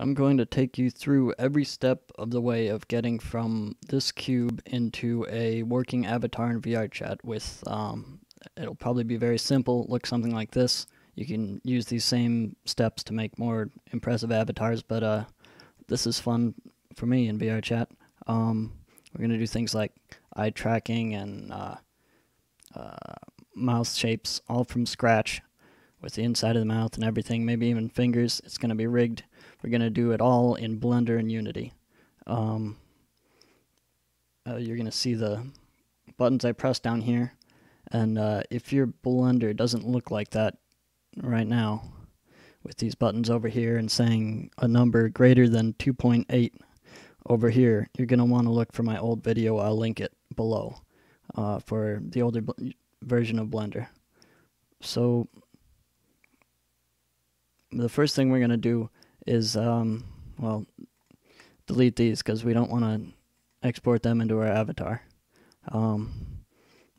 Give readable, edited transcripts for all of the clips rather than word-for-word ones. I'm going to take you through every step of the way of getting from this cube into a working avatar in VRChat with, it'll probably be very simple, look something like this. You can use these same steps to make more impressive avatars, but this is fun for me in VRChat. We're going to do things like eye tracking and mouth shapes, all from scratch, with the inside of the mouth and everything, maybe even fingers. It's going to be rigged. We're going to do it all in Blender and Unity. You're going to see the buttons I press down here, and if your Blender doesn't look like that right now, with these buttons over here and saying a number greater than 2.8 over here, you're going to want to look for my old video. I'll link it below for the older version of Blender. So the first thing we're going to do is, well, delete these because we don't want to export them into our avatar. We're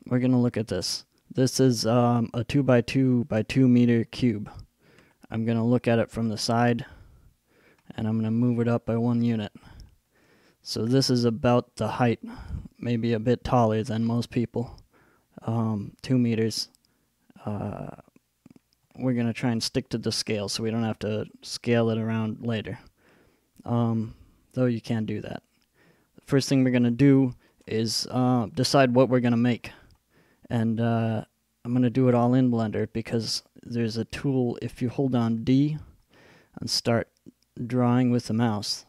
going to look at this. This is a 2 by 2 by 2 meter cube. I'm going to look at it from the side, and I'm going to move it up by 1 unit. So this is about the height, maybe a bit taller than most people, 2 meters. We're going to try and stick to the scale so we don't have to scale it around later. Though you can do that. The first thing we're going to do is decide what we're going to make. And I'm going to do it all in Blender because there's a tool, if you hold on D and start drawing with the mouse,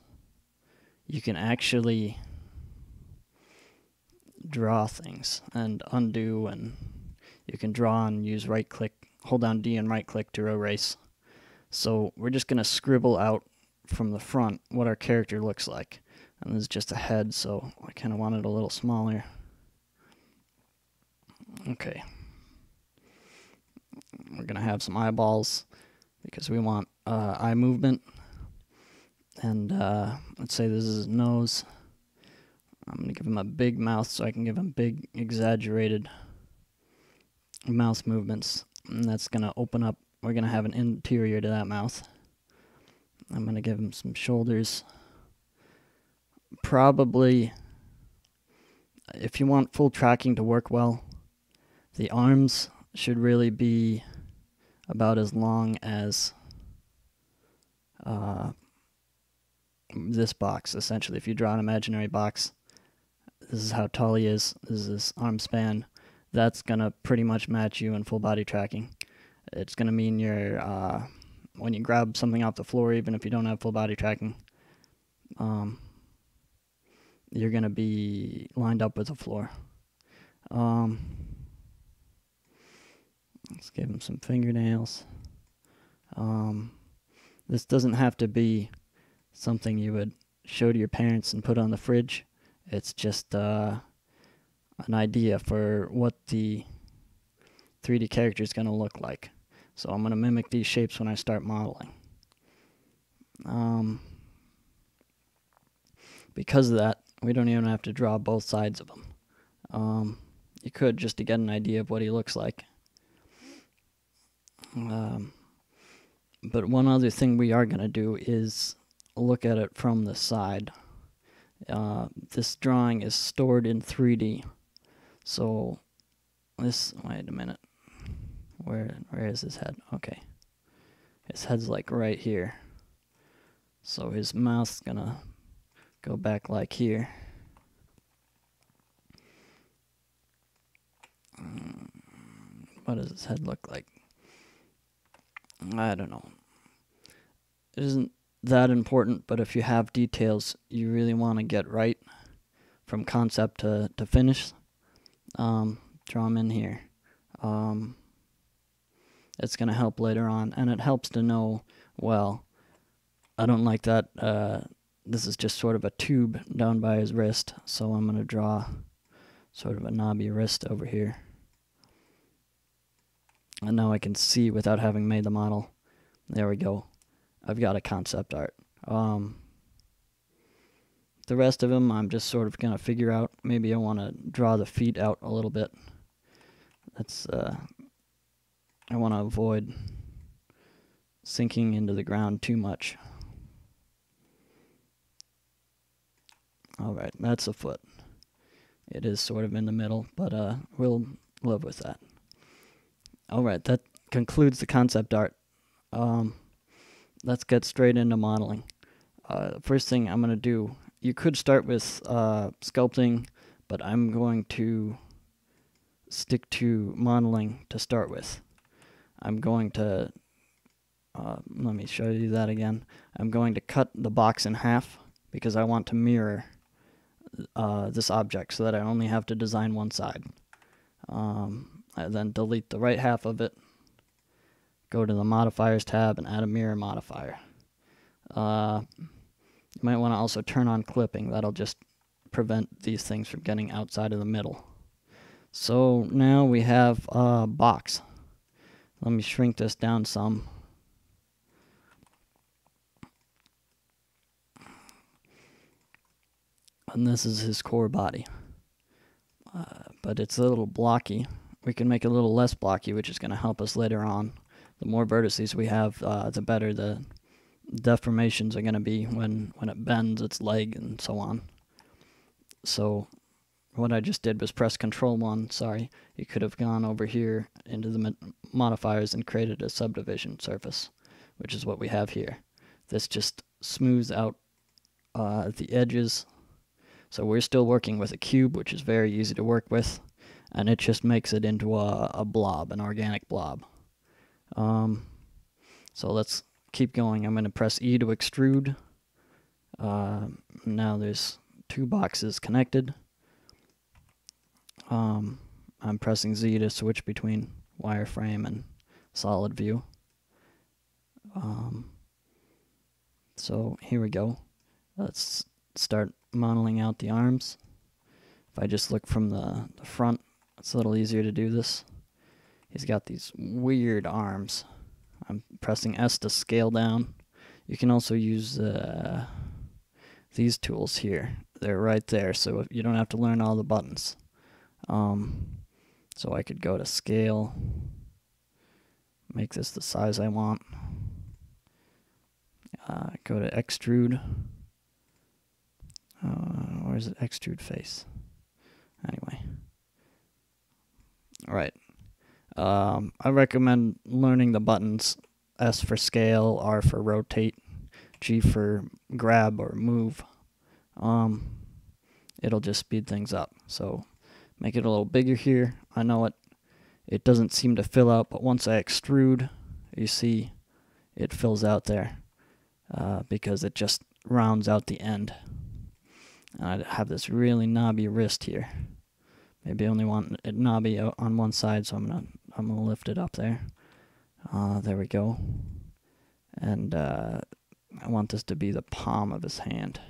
you can actually draw things and undo, and you can draw and use right click. Hold down D and right click to erase. So we're just going to scribble out from the front what our character looks like. And this is just a head, so I kind of want it a little smaller. Okay. We're going to have some eyeballs because we want eye movement. And let's say this is his nose. I'm going to give him a big mouth so I can give him big exaggerated mouth movements. And that's going to open up. We're going to have an interior to that mouth. I'm going to give him some shoulders. Probably, if you want full tracking to work well, the arms should really be about as long as this box, essentially. If you draw an imaginary box, this is how tall he is. This is his arm span. That's going to pretty much match you in full body tracking. It's going to mean you're, when you grab something off the floor, even if you don't have full body tracking, you're going to be lined up with the floor. Let's give him some fingernails. This doesn't have to be something you would show to your parents and put on the fridge. It's just, an idea for what the 3D character is going to look like. So I'm going to mimic these shapes when I start modeling. Because of that, we don't even have to draw both sides of them. You could, just to get an idea of what he looks like. But one other thing we are going to do is look at it from the side. This drawing is stored in 3D. So this, wait a minute, where is his head? Okay, his head's like right here. So his mouth's gonna go back like here. What does his head look like? I don't know. It isn't that important, but if you have details you really want to get right from concept to finish, draw them in here. It's going to help later on, and it helps to know, well, I don't like that. This is just sort of a tube down by his wrist, so I'm going to draw sort of a knobby wrist over here. And now I can see without having made the model. There we go. I've got a concept art. The rest of them I'm just sort of going to figure out. Maybe I want to draw the feet out a little bit. That's I want to avoid sinking into the ground too much. All right, that's a foot. It is sort of in the middle, but we'll live with that. All right, that concludes the concept art. Let's get straight into modeling. First thing I'm going to do, you could start with sculpting, but I'm going to stick to modeling to start with. I'm going to, let me show you that again. I'm going to cut the box in half because I want to mirror this object so that I only have to design one side. I then delete the right half of it, go to the modifiers tab and add a mirror modifier. You might want to also turn on clipping. That'll just prevent these things from getting outside of the middle. So now we have a box. Let me shrink this down some. And this is his core body. But it's a little blocky. We can make it a little less blocky, which is going to help us later on. The more vertices we have, the better the deformations are going to be when it bends its leg and so on. So what I just did was press Control 1. Sorry, you could have gone over here into the modifiers and created a subdivision surface, which is what we have here. This just smooths out the edges. So we're still working with a cube, which is very easy to work with, and it just makes it into a blob, an organic blob. So let's keep going. I'm going to press E to extrude. Now there's two boxes connected. I'm pressing Z to switch between wireframe and solid view. So here we go. Let's start modeling out the arms. If I just look from the front, it's a little easier to do this. He's got these weird arms. I'm pressing S to scale down. You can also use these tools here. They're right there, so you don't have to learn all the buttons. So I could go to scale, make this the size I want, go to extrude, where's the extrude face? Anyway. Alright. I recommend learning the buttons. S for scale, R for rotate, G for grab or move. It'll just speed things up. So make it a little bigger here. I know it doesn't seem to fill out, but once I extrude, you see it fills out there because it just rounds out the end. And I have this really knobby wrist here. Maybe I only want it knobby on one side, so I'm gonna lift it up there. There we go. And I want this to be the palm of his hand.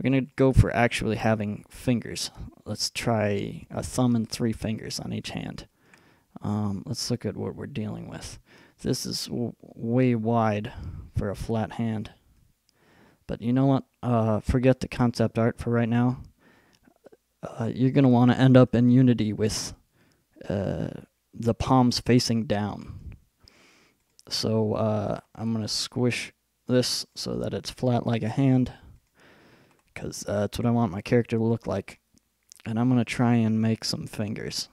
We're gonna go for actually having fingers. Let's try a thumb and 3 fingers on each hand. Let's look at what we're dealing with. This is way wide for a flat hand. But you know what? Forget the concept art for right now. You're going to want to end up in Unity with the palms facing down. So I'm going to squish this so that it's flat like a hand, because that's what I want my character to look like. And I'm going to try and make some fingers.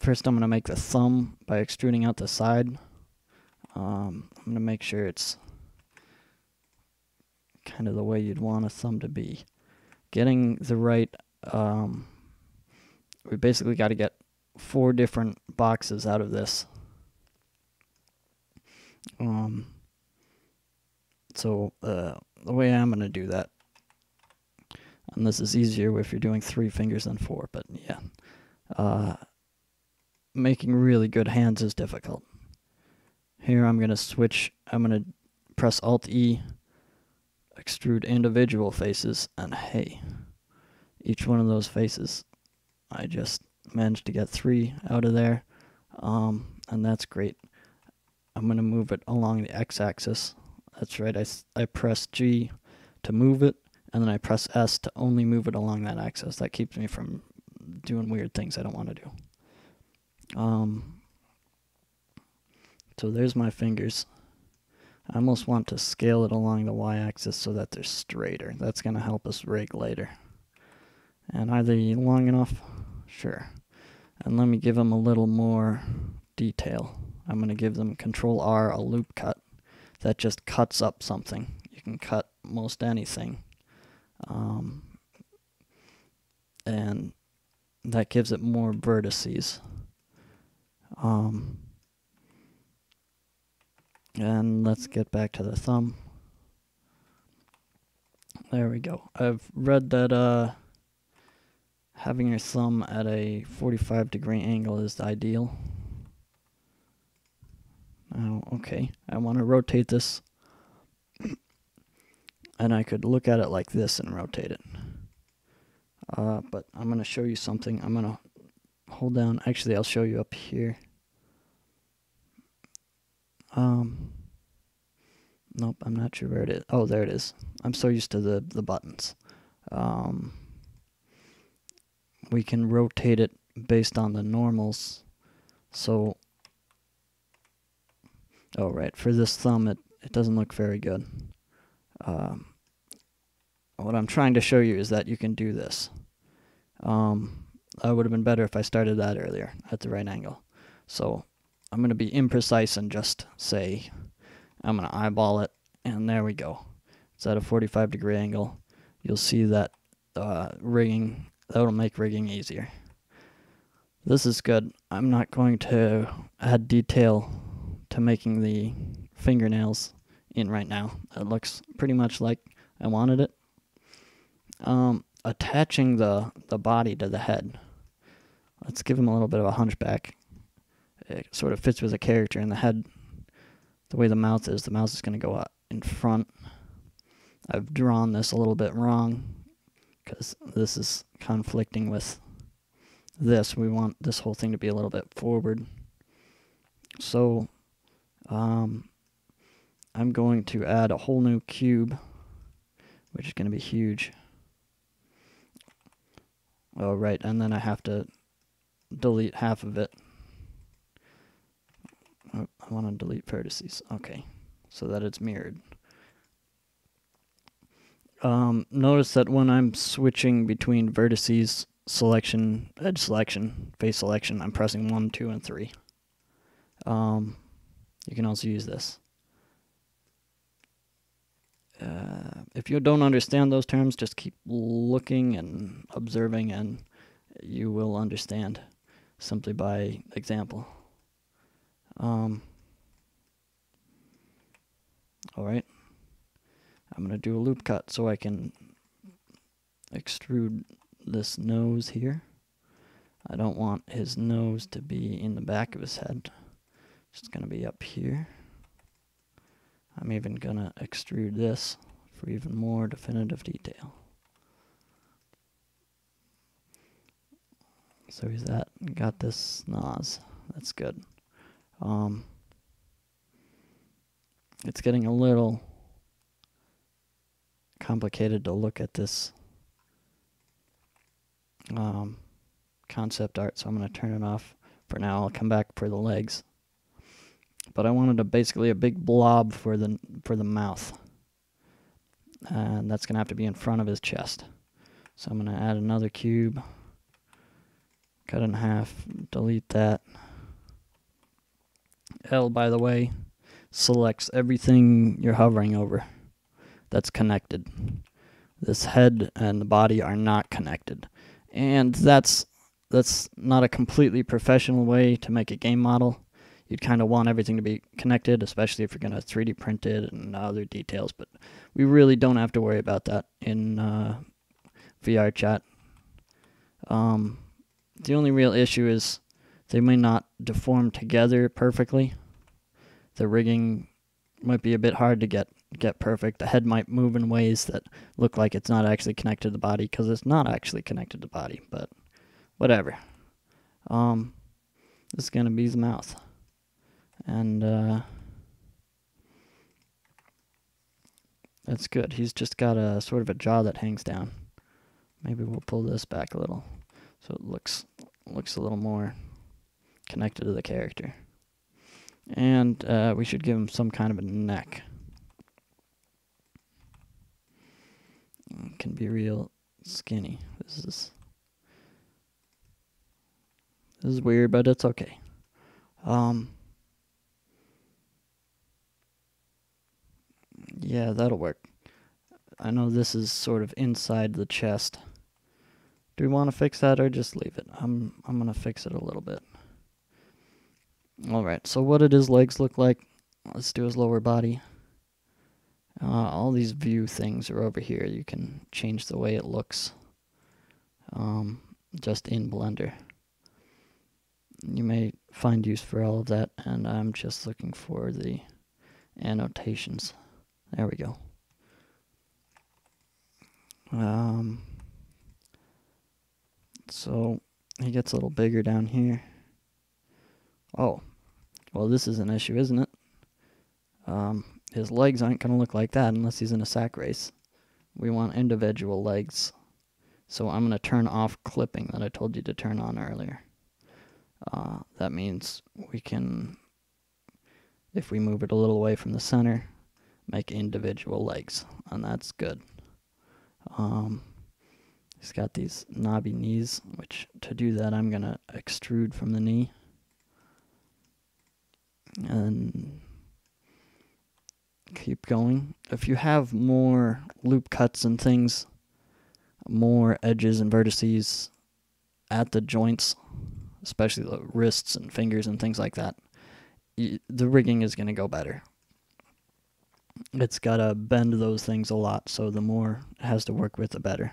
First I'm going to make the thumb by extruding out the side. I'm going to make sure it's kind of the way you'd want a thumb to be. Getting the right, we basically got to get 4 different boxes out of this. So the way I'm going to do that, and this is easier if you're doing 3 fingers than 4, but yeah. Making really good hands is difficult. Here I'm going to switch, I'm going to press Alt-E, extrude individual faces, and hey, each one of those faces, I just managed to get 3 out of there, and that's great. I'm going to move it along the x-axis. That's right, I press G to move it, and then I press S to only move it along that axis. That keeps me from doing weird things I don't want to do. So there's my fingers. I almost want to scale it along the y-axis so that they're straighter. That's going to help us rig later. And are they long enough? Sure. And let me give them a little more detail. I'm going to give them Control R, a loop cut. That just cuts up something. You can cut most anything. And that gives it more vertices. And let's get back to the thumb. There we go. I've read that having your thumb at a 45-degree angle is ideal. Oh, okay. I want to rotate this. And I could look at it like this and rotate it. But I'm going to show you something. I'm going to hold down. Actually, I'll show you up here. Nope, I'm not sure where it is. Oh, there it is. I'm so used to the buttons. We can rotate it based on the normals. So, oh, right. For this thumb, it doesn't look very good. What I'm trying to show you is that you can do this. I would have been better if I started that earlier at the right angle. So I'm going to be imprecise and just say I'm going to eyeball it, and there we go. It's at a 45-degree angle. You'll see that rigging, that'll make rigging easier. This is good. I'm not going to add detail to making the fingernails in right now. It looks pretty much like I wanted it. Attaching the body to the head. Let's give him a little bit of a hunchback. It sort of fits with the character and the head. The way the mouth is going to go out in front. I've drawn this a little bit wrong because this is conflicting with this. We want this whole thing to be a little bit forward. So I'm going to add a whole new cube, which is going to be huge. Oh, right, and then I have to delete half of it. Oh, I want to delete vertices. Okay, so that it's mirrored. Notice that when I'm switching between vertices, selection, edge selection, face selection, I'm pressing 1, 2, and 3. You can also use this. If you don't understand those terms, just keep looking and observing, and you will understand simply by example. All right. I'm going to do a loop cut so I can extrude this nose here. I don't want his nose to be in the back of his head. It's going to be up here. I'm even going to extrude this for even more definitive detail. So he's got this nose. That's good. It's getting a little complicated to look at this concept art, so I'm going to turn it off for now. I'll come back for the legs. But I wanted basically a big blob for the mouth. And that's going to have to be in front of his chest. So I'm going to add another cube. Cut in half. Delete that. L, by the way, selects everything you're hovering over that's connected. This head and the body are not connected. And that's not a completely professional way to make a game model. You'd kind of want everything to be connected, especially if you're going to 3D print it and other details. But we really don't have to worry about that in VRChat. The only real issue is they may not deform together perfectly. The rigging might be a bit hard to get perfect. The head might move in ways that look like it's not actually connected to the body because it's not actually connected to the body. But whatever. This is going to be the mouth. And that's good. He's just got a sort of a jaw that hangs down. Maybe we'll pull this back a little so it looks a little more connected to the character. And we should give him some kind of a neck. can be real skinny. This is weird, but it's okay. Yeah, that'll work. I know this is sort of inside the chest. Do we want to fix that or just leave it? I'm gonna fix it a little bit. Alright, so what did his legs look like? Let's do his lower body. All these view things are over here. You can change the way it looks just in Blender. You may find use for all of that, and I'm just looking for the annotations. There we go. So he gets a little bigger down here. Oh, well, this is an issue, isn't it? His legs aren't going to look like that unless he's in a sack race. We want individual legs. So I'm going to turn off clipping that I told you to turn on earlier. That means we can, if we move it a little away from the center, make individual legs, and that's good. He's got these knobby knees, which to do that I'm going to extrude from the knee. And keep going. If you have more loop cuts and things, more edges and vertices at the joints, especially the wrists and fingers and things like that, the rigging is going to go better. It's got to bend those things a lot, so the more it has to work with, the better.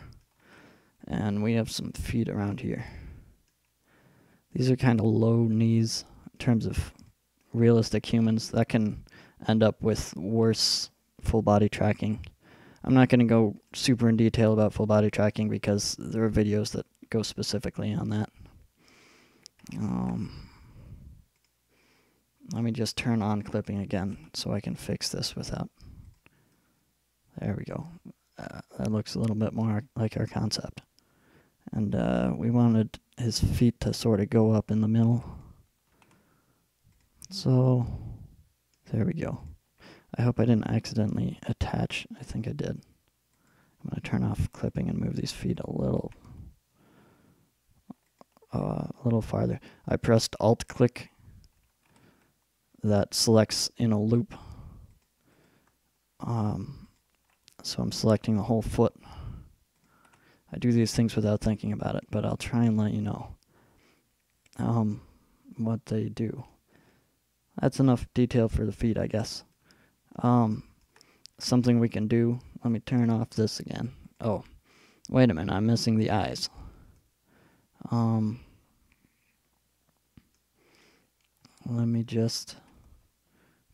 And we have some feet around here. These are kind of low knees in terms of realistic humans. That can end up with worse full body tracking. I'm not going to go super in detail about full body tracking because there are videos that go specifically on that. Let me just turn on clipping again so I can fix this without. There we go. That looks a little bit more like our concept. And we wanted his feet to sort of go up in the middle. So there we go. I hope I didn't accidentally attach. I think I did. I'm going to turn off clipping and move these feet a little farther. I pressed Alt-click. That selects in a loop. So I'm selecting the whole foot. I do these things without thinking about it, but I'll try and let you know what they do. That's enough detail for the feet, I guess. Something we can do. Let me turn off this again. Oh, wait a minute. I'm missing the eyes. Let me just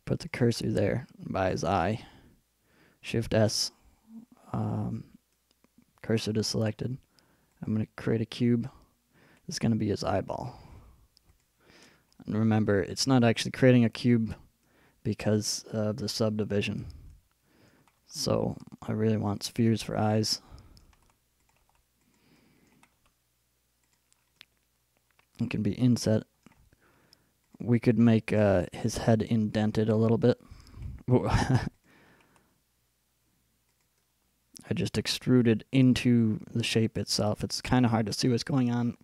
put the cursor there by his eye. Shift S. Cursor to selected. I'm going to create a cube. It's going to be his eyeball. And remember, it's not actually creating a cube because of the subdivision. So I really want spheres for eyes. It can be inset. We could make his head indented a little bit. I just extruded into the shape itself. It's kind of hard to see what's going on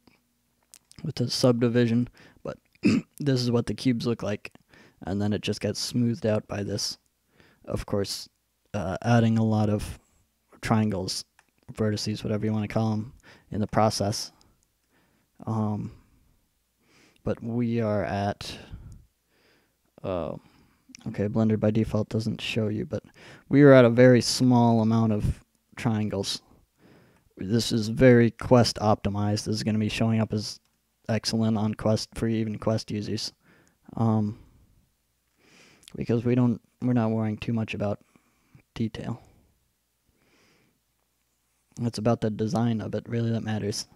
with the subdivision, but this is what the cubes look like, and then it just gets smoothed out by this. Of course, adding a lot of triangles, vertices, whatever you want to call them, in the process. But we are at... okay, Blender by default doesn't show you, but we are at a very small amount of triangles. This is very Quest optimized. This is going to be showing up as excellent on Quest for even Quest users, because we're not worrying too much about detail. It's about the design of it really that matters,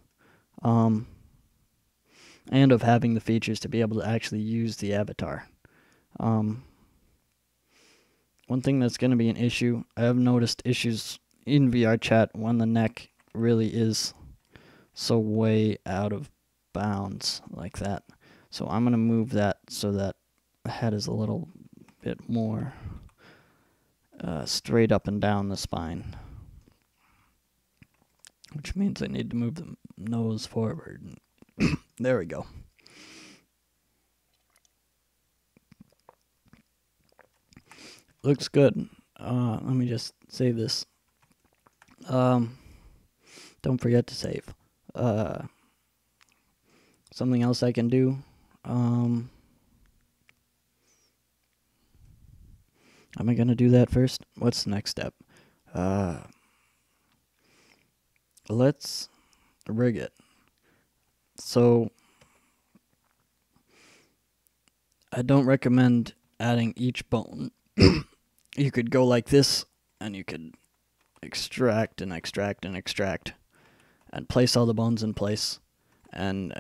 and of having the features to be able to actually use the avatar. One thing that's going to be an issue, I have noticed issues in VRChat when the neck really is so way out of bounds like that. So I'm going to move that so that the head is a little bit more straight up and down the spine. which means I need to move the nose forward. There we go. Looks good. Let me just save this. Don't forget to save. Something else I can do. Am I gonna do that first? What's the next step? Let's rig it. So I don't recommend adding each bone. You could go like this, and you could extract and extract and extract and place all the bones in place, and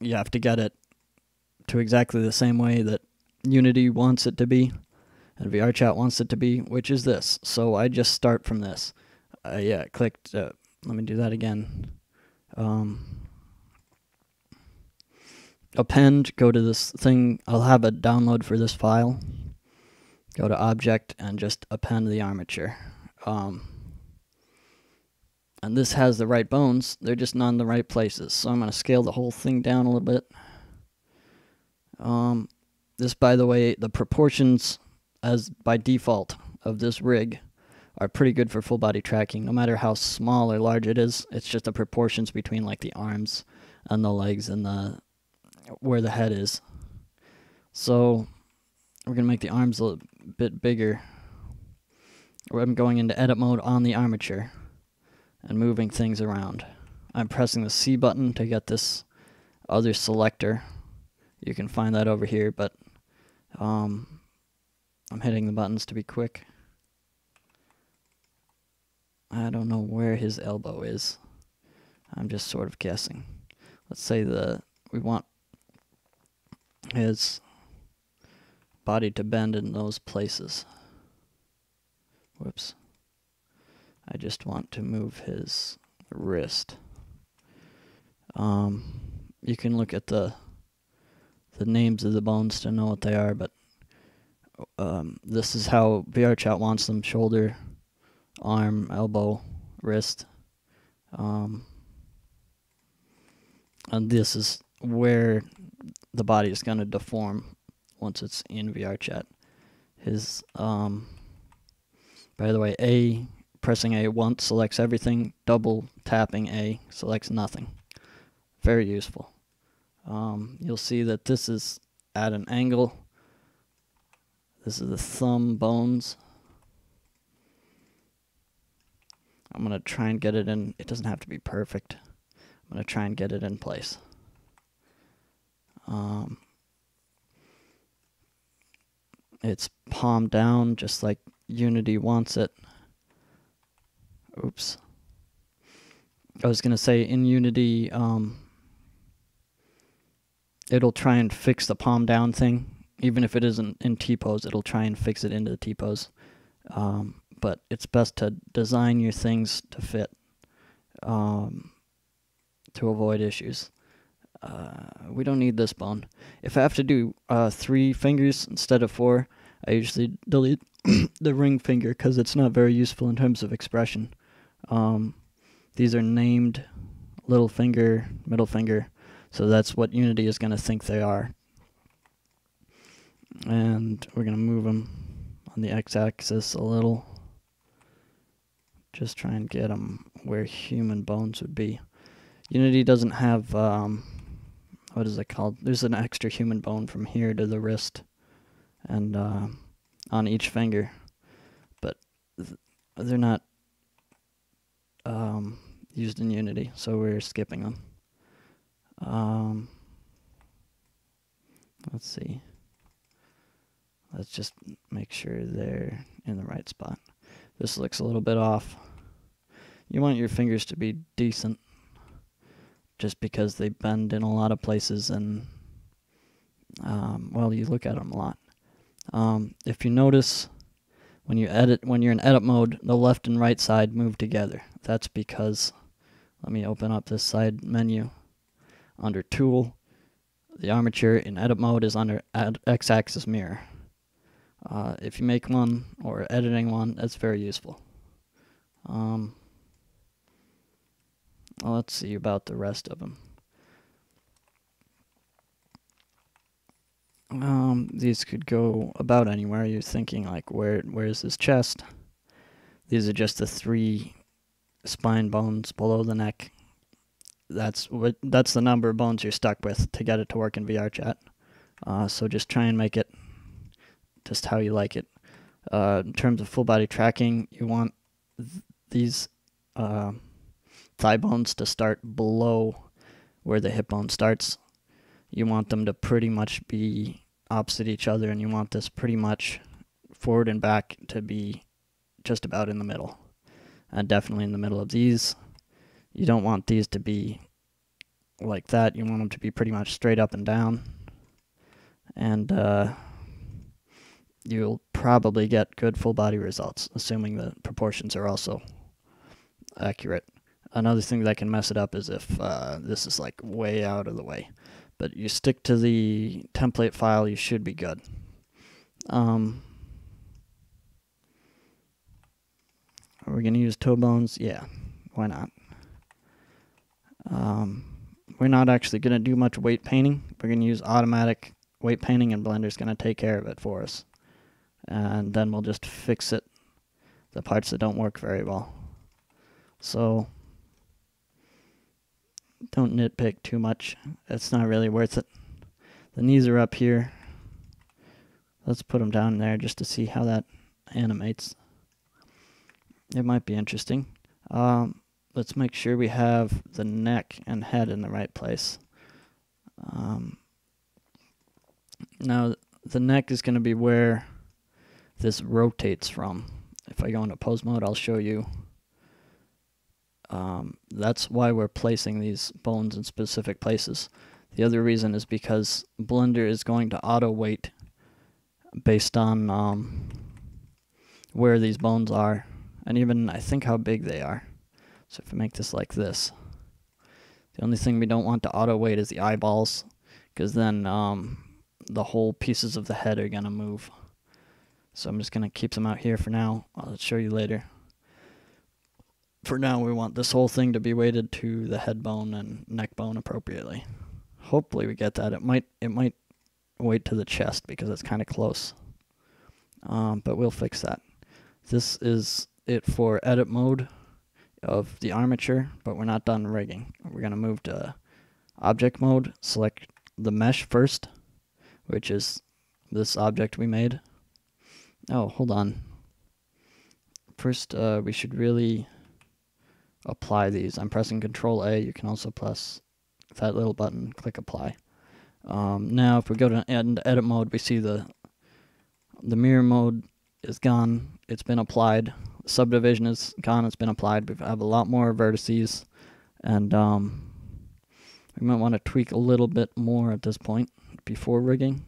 you have to get it to exactly the same way that Unity wants it to be and VRChat wants it to be, which is this. So I just start from this. Yeah, clicked. Let me do that again. Append, go to this thing. I'll have a download for this file. Go to object and just append the armature. And this has the right bones. They're just not in the right places. So I'm going to scale the whole thing down a little bit. This, by the way, the proportions as by default of this rig are pretty good for full body tracking. No matter how small or large it is, it's just the proportions between like the arms and the legs and the where the head is. So we're going to make the arms a little bit bigger. I'm going into edit mode on the armature and moving things around. I'm pressing the C button to get this other selector. You can find that over here, but I'm hitting the buttons to be quick. I don't know where his elbow is. I'm just sort of guessing. Let's say we want his body to bend in those places. Whoops. I just want to move his wrist. You can look at the names of the bones to know what they are, but this is how VRChat wants them: shoulder, arm, elbow, wrist. And this is where the body is going to deform once it's in VRChat. His, by the way, pressing A once selects everything, double tapping A selects nothing. Very useful. You'll see that this is at an angle. This is the thumb bones. I'm going to try and get it in. It doesn't have to be perfect. I'm going to try and get it in place. It's palm down, just like Unity wants it. Oops. I was going to say, in Unity, it'll try and fix the palm down thing. Even if it isn't in T-pose, it'll try and fix it into the T-pose. But it's best to design your things to fit to avoid issues. We don't need this bone. If I have to do 3 fingers instead of 4, I usually delete the ring finger because it's not very useful in terms of expression. These are named little finger, middle finger, so that's what Unity is going to think they are. And we're going to move them on the x-axis a little. Just try and get them where human bones would be. Unity doesn't have... what is it called? There's an extra human bone from here to the wrist and on each finger, but they're not used in Unity, so we're skipping them. Let's see. Let's just make sure they're in the right spot. This looks a little bit off. You want your fingers to be decent, just because they bend in a lot of places and, well, you look at them a lot. If you notice, when you edit, when you're in edit mode, the left and right side move together. That's because, let me open up this side menu. Under Tool, the armature in edit mode is under X-axis mirror. If you make one or editing one, that's very useful. Well, let's see about the rest of them. These could go about anywhere. You're thinking like, where is this chest? These are just the three spine bones below the neck. That's the number of bones you're stuck with to get it to work in VRChat. So just try and make it just how you like it. In terms of full body tracking, you want these thigh bones to start below where the hip bone starts. You want them to pretty much be opposite each other, and you want this pretty much forward and back to be just about in the middle, and definitely in the middle of these. You don't want these to be like that. You want them to be pretty much straight up and down, and you'll probably get good full body results, assuming the proportions are also accurate. Another thing that can mess it up is if this is like way out of the way. But you stick to the template file, you should be good. Are we going to use toe bones? Yeah, why not? We're not actually going to do much weight painting. We're going to use automatic weight painting, and Blender's going to take care of it for us. And then we'll just fix it, the parts that don't work very well. So don't nitpick too much. It's not really worth it. The knees are up here. Let's put them down there just to see how that animates. It might be interesting. Let's make sure we have the neck and head in the right place. Now the neck is going to be where this rotates from. If I go into pose mode, I'll show you. That's why we're placing these bones in specific places. The other reason is because Blender is going to auto weight based on where these bones are, and even I think how big they are. So if we make this like this, the only thing we don't want to auto weight is the eyeballs, because then the whole pieces of the head are going to move. So I'm just going to keep them out here for now. I'll show you later. For now, we want this whole thing to be weighted to the head bone and neck bone appropriately. Hopefully we get that. It might weight to the chest because it's kind of close. But we'll fix that. This is it for edit mode of the armature, but we're not done rigging. We're going to move to object mode, select the mesh first, which is this object we made. Oh, hold on. First, we should really apply these. I'm pressing Control A. You can also press that little button, click apply. Now if we go to edit mode, we see the mirror mode is gone, it's been applied. Subdivision is gone, it's been applied. We have a lot more vertices, and we might want to tweak a little bit more at this point before rigging.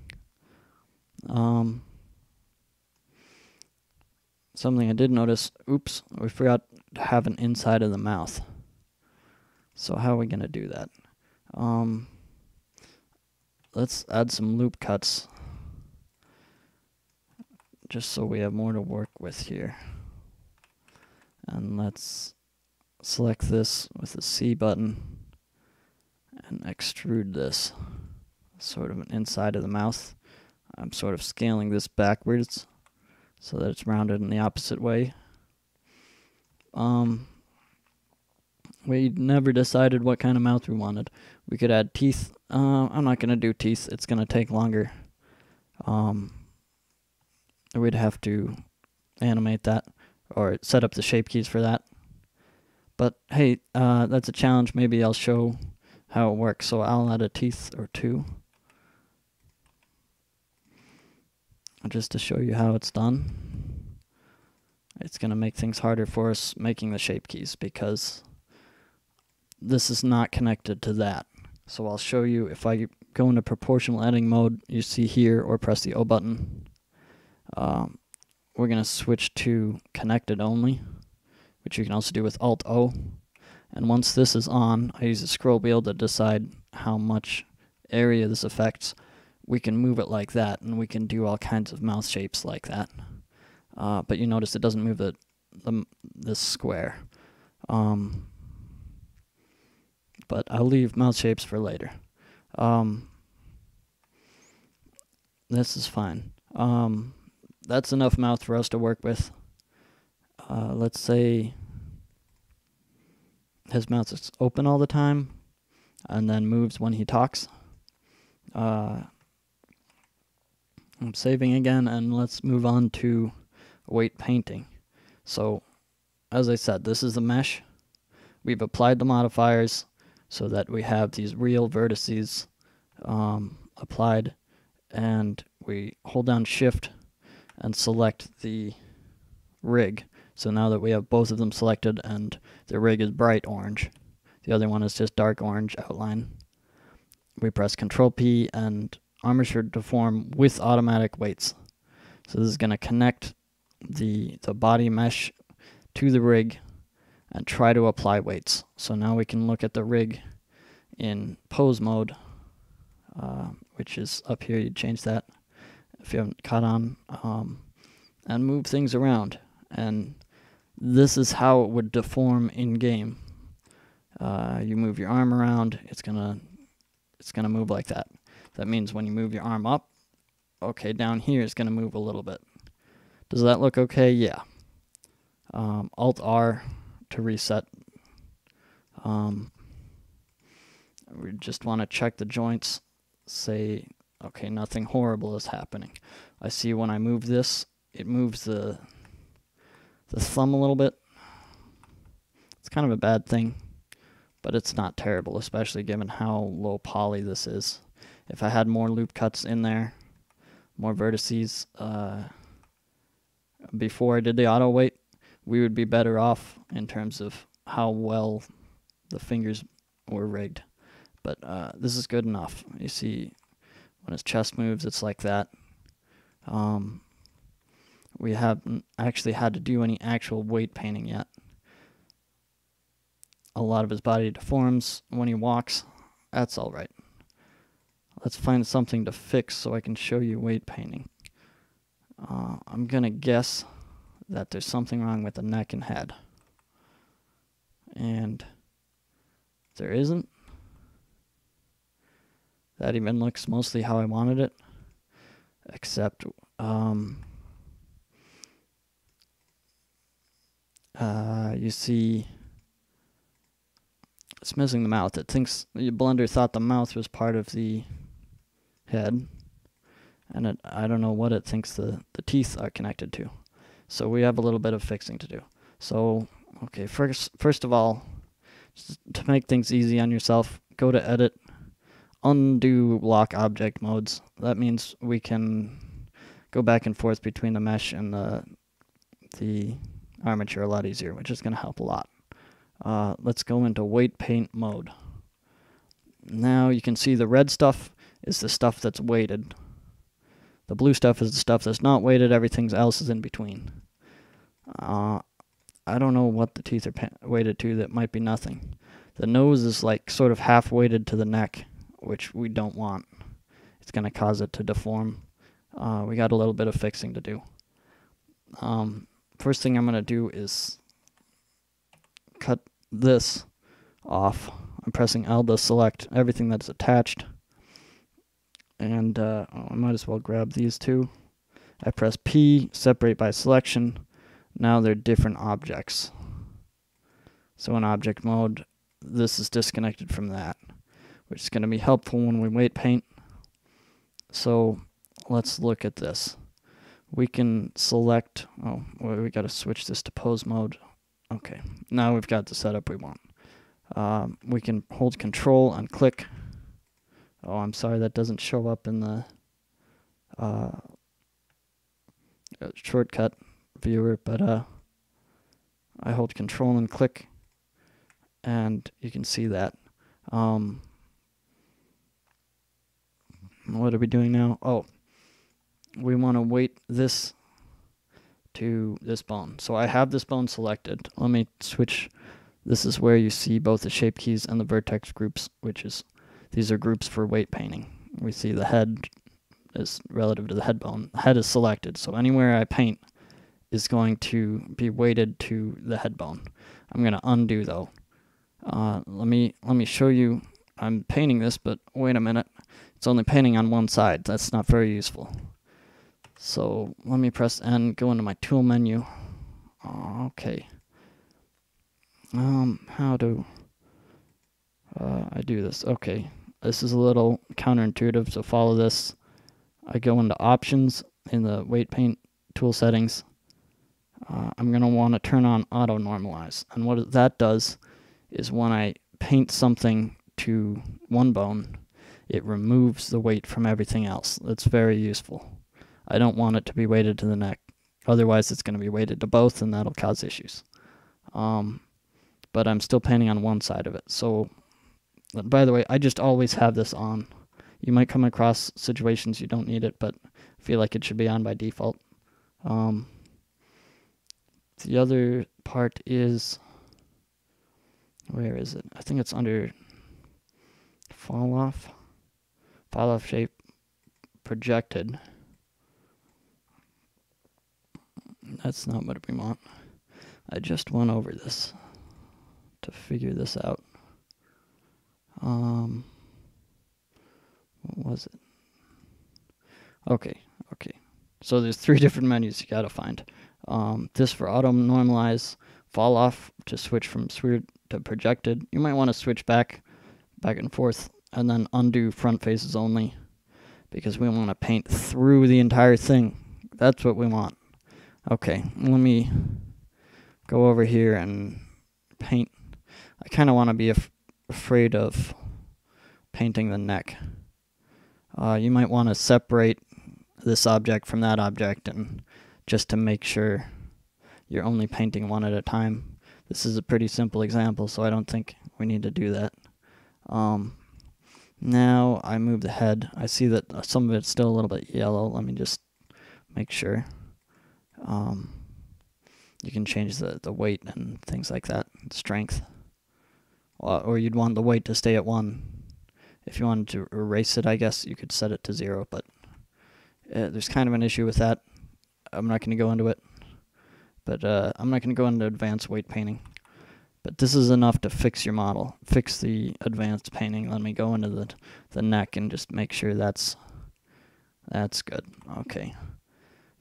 Something I did notice, oops, we forgot to have an inside of the mouth. So how are we going to do that? Let's add some loop cuts just so we have more to work with here. And let's select this with the C button and extrude this. Sort of an inside of the mouth. I'm sort of scaling this backwards so that it's rounded in the opposite way. We never decided what kind of mouth we wanted. We could add teeth. I'm not going to do teeth. It's going to take longer. We'd have to animate that or set up the shape keys for that. But hey, that's a challenge. Maybe I'll show how it works. So I'll add a teeth or two just to show you how it's done. It's going to make things harder for us making the shape keys because this is not connected to that. So I'll show you, if I go into proportional editing mode, you see here, or press the O button, we're going to switch to connected only, which you can also do with Alt-O. And once this is on, I use the scroll wheel to decide how much area this affects. We can move it like that, and we can do all kinds of mouth shapes like that. But you notice it doesn't move this square. but I'll leave mouth shapes for later. This is fine. That's enough mouth for us to work with. Let's say his mouth is open all the time and then moves when he talks. I'm saving again, and let's move on to weight painting. So as I said, this is the mesh. We've applied the modifiers so that we have these real vertices applied, and we hold down shift and select the rig. So now that we have both of them selected and the rig is bright orange, the other one is just dark orange outline, we press Control P and armature deform with automatic weights. So this is going to connect the body mesh to the rig and try to apply weights. So now we can look at the rig in pose mode, which is up here. You change that if you haven't caught on, and move things around. And this is how it would deform in game. You move your arm around, it's gonna move like that. That means when you move your arm up, okay, down here it's gonna move a little bit. Does that look okay? Yeah. Alt R to reset. We just want to check the joints. Say, okay, nothing horrible is happening. I see when I move this, it moves the thumb a little bit. It's kind of a bad thing, but it's not terrible, especially given how low poly this is. If I had more loop cuts in there, more vertices, before I did the auto weight, we would be better off in terms of how well the fingers were rigged. But this is good enough. You see when his chest moves, it's like that. We haven't actually had to do any actual weight painting yet. A lot of his body deforms when he walks. That's all right. Let's find something to fix so I can show you weight painting. I'm going to guess that there's something wrong with the neck and head. And there isn't. That even looks mostly how I wanted it. Except you see it's missing the mouth. It thinks Blender thought the mouth was part of the head, and I don't know what it thinks the teeth are connected to. So we have a little bit of fixing to do. So okay, first of all, just to make things easy on yourself, go to Edit, Undo Lock Object Modes. That means we can go back and forth between the mesh and the armature a lot easier, which is going to help a lot. Let's go into Weight Paint mode. Now you can see the red stuff is the stuff that's weighted. The blue stuff is the stuff that's not weighted. Everything else is in between. I don't know what the teeth are weighted to. That might be nothing. The nose is like sort of half weighted to the neck, which we don't want. It's going to cause it to deform. We got a little bit of fixing to do. First thing I'm going to do is cut this off. I'm pressing L to select everything that's attached. And I might as well grab these two. I press P, separate by selection. Now they're different objects. So in object mode, this is disconnected from that, which is going to be helpful when we weight paint. So let's look at this. We can select, oh, we got to switch this to pose mode. Okay, now we've got the setup we want. We can hold Control and click. Oh, I'm sorry, that doesn't show up in the shortcut viewer, but I hold Control and click, and you can see that. What are we doing now? Oh, we want to weight this to this bone. So I have this bone selected. Let me switch. This is where you see both the shape keys and the vertex groups, which is these are groups for weight painting. We see the head is relative to the head bone. The head is selected, so anywhere I paint is going to be weighted to the head bone. I'm going to undo, though. Let me show you. I'm painting this, but wait a minute. It's only painting on one side. That's not very useful. So let me press N, go into my tool menu. Okay. How do I do this? Okay. This is a little counterintuitive, so follow this. I go into options in the weight paint tool settings. I'm going to want to turn on auto normalize. And what that does is when I paint something to one bone, it removes the weight from everything else. That's very useful. I don't want it to be weighted to the neck. Otherwise, it's going to be weighted to both, and that'll cause issues. But I'm still painting on one side of it. So, by the way, I just always have this on. You might come across situations you don't need it, but I feel like it should be on by default. The other part is, where is it? I think it's under fall off shape, projected. That's not what we want. I just went over this to figure this out. What was it? Okay. So there's three different menus you gotta find. This for auto normalize, fall off to switch from smeared to projected. You might want to switch back and forth, and then undo front faces only, because we want to paint through the entire thing. That's what we want. Okay, let me go over here and paint. I kind of want to be afraid of painting the neck. You might want to separate this object from that object, and just to make sure you're only painting one at a time. This is a pretty simple example, so I don't think we need to do that. Now I move the head. I see that some of it's still a little bit yellow. Let me just make sure. You can change the weight and things like that, strength. Or you'd want the weight to stay at 1. If you wanted to erase it, I guess you could set it to 0, but there's kind of an issue with that. I'm not going to go into it, but I'm not going to go into advanced weight painting. But this is enough to fix your model. Fix the advanced painting. Let me go into the neck and just make sure that's good. Okay.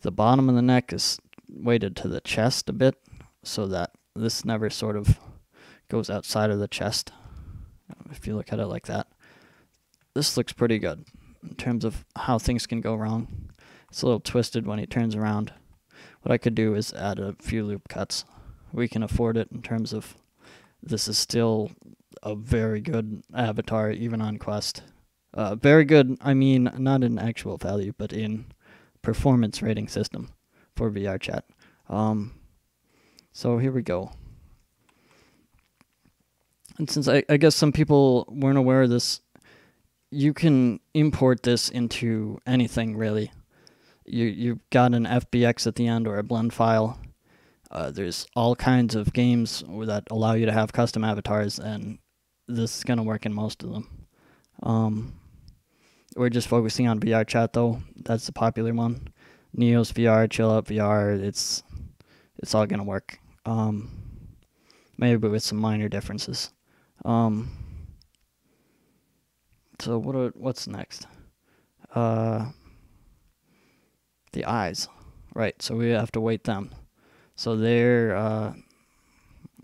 The bottom of the neck is weighted to the chest a bit, so that this never sort of goes outside of the chest. If you look at it like that. This looks pretty good in terms of how things can go wrong. It's a little twisted when he turns around. What I could do is add a few loop cuts. We can afford it in terms of this is still a very good avatar, even on Quest. Very good, I mean, not in actual value, but in performance rating system for VRChat. So here we go. And since I guess some people weren't aware of this, you can import this into anything, really. You've got an FBX at the end or a blend file. There's all kinds of games that allow you to have custom avatars, and this is going to work in most of them. We're just focusing on VRChat, though. That's the popular one. Neos VR, Chill Out VR, it's all going to work. Maybe with some minor differences. So what's next? The eyes, right, so we have to weight them. So they're,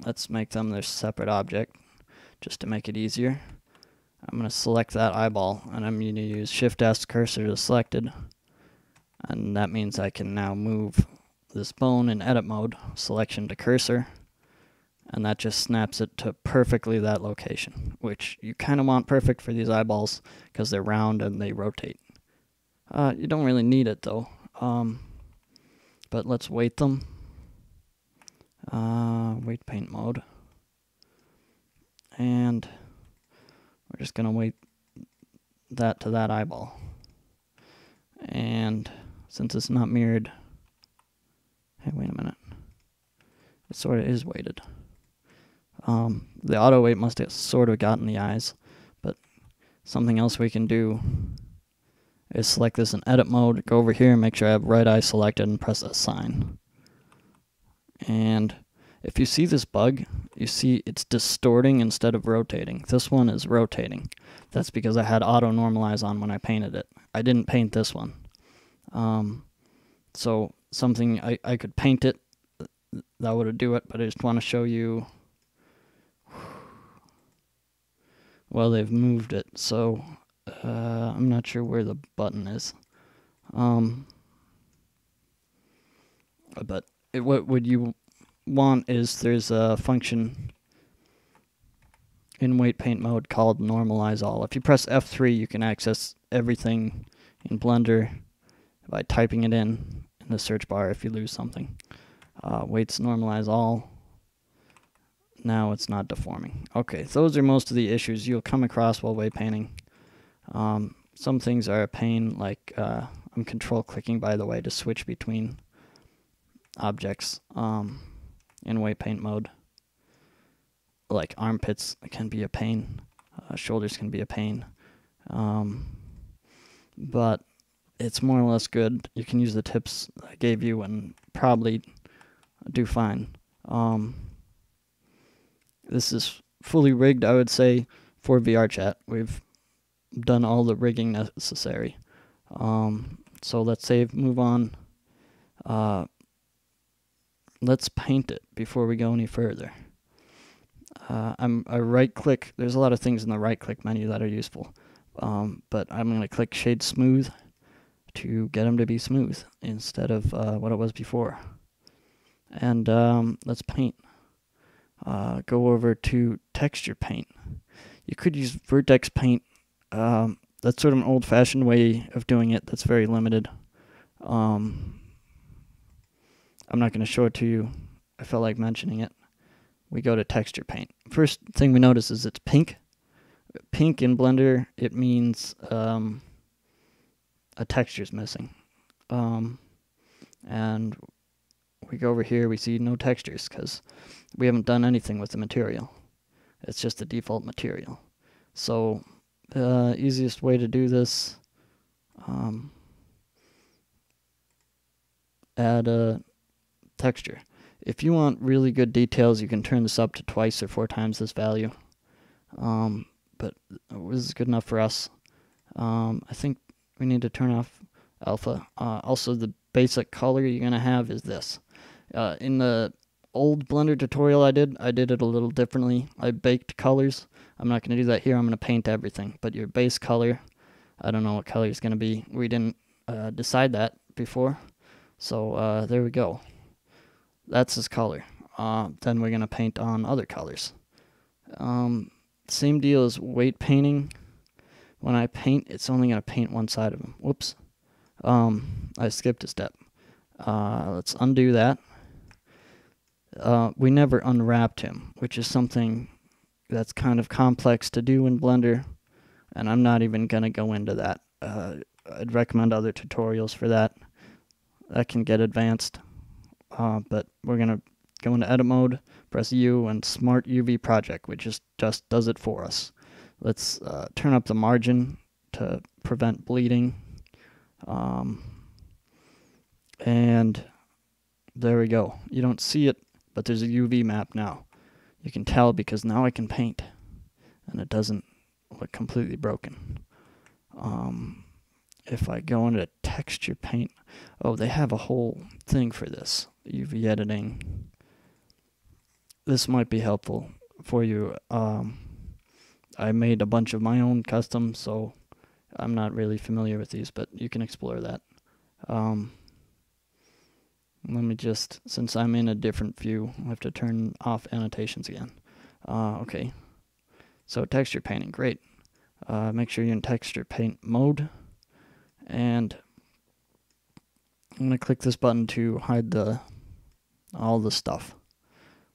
let's make them their separate object, just to make it easier. I'm going to select that eyeball, and I'm going to use Shift-S cursor to selected, and that means I can now move this bone in edit mode, selection to cursor, and that just snaps it to perfectly that location, which you kind of want perfect for these eyeballs, because they're round and they rotate. You don't really need it, though. But let's weight them. Weight paint mode. And we're just going to weight that to that eyeball. And since it's not mirrored, hey, wait a minute. It sort of is weighted. The auto weight must have sort of gotten the eyes, but something else we can do is select this in edit mode, go over here and make sure I have right eye selected and press assign. And if you see this bug, you see it's distorting instead of rotating. This one is rotating. That's because I had auto normalize on when I painted it. I didn't paint this one. So something, I could paint it, that would do it, but I just want to show you, well, they've moved it, so I'm not sure where the button is. But what would you want is there's a function in weight paint mode called normalize all. If you press F3, you can access everything in Blender by typing it in the search bar if you lose something. Weights normalize all. Now it's not deforming. Okay, those are most of the issues you'll come across while weight painting. Some things are a pain, like I'm control clicking, by the way, to switch between objects in weight paint mode. Like armpits can be a pain, shoulders can be a pain, but it's more or less good. You can use the tips I gave you and probably do fine. This is fully rigged, I would say, for VRChat. We've done all the rigging necessary. So let's save, move on. Let's paint it before we go any further. I right click. There's a lot of things in the right click menu that are useful, but I'm going to click Shade Smooth to get them to be smooth instead of what it was before. And let's paint. Go over to Texture Paint. You could use Vertex Paint. That's sort of an old-fashioned way of doing it that's very limited. I'm not going to show it to you. I felt like mentioning it. We go to Texture Paint. First thing we notice is it's pink. Pink in Blender, it means a texture's missing. And we go over here, we see no textures because we haven't done anything with the material. It's just the default material. So the easiest way to do this, add a texture. If you want really good details, you can turn this up to twice or 4 times this value. But this is good enough for us. I think we need to turn off alpha. Also, the basic color you're going to have is this. In the old Blender tutorial I did it a little differently. I baked colors. I'm not going to do that here. I'm going to paint everything. But your base color, I don't know what color it's going to be. We didn't decide that before. So there we go. That's his color. Then we're going to paint on other colors. Same deal as weight painting. When I paint, it's only going to paint one side of him. Whoops. I skipped a step. Let's undo that. We never unwrapped him, which is something that's kind of complex to do in Blender, and I'm not even going to go into that. I'd recommend other tutorials for that. That can get advanced. But we're going to go into edit mode, press U, and Smart UV Project, which just does it for us. Let's turn up the margin to prevent bleeding. And there we go. You don't see it, but there's a UV map now. You can tell because now I can paint, and it doesn't look completely broken. If I go into texture paint, oh, they have a whole thing for this, UV editing. This might be helpful for you. I made a bunch of my own custom, so I'm not really familiar with these, but you can explore that. Let me just, since I'm in a different view, I have to turn off annotations again. Okay, so texture painting, great. Make sure you're in texture paint mode. And I'm going to click this button to hide all the stuff,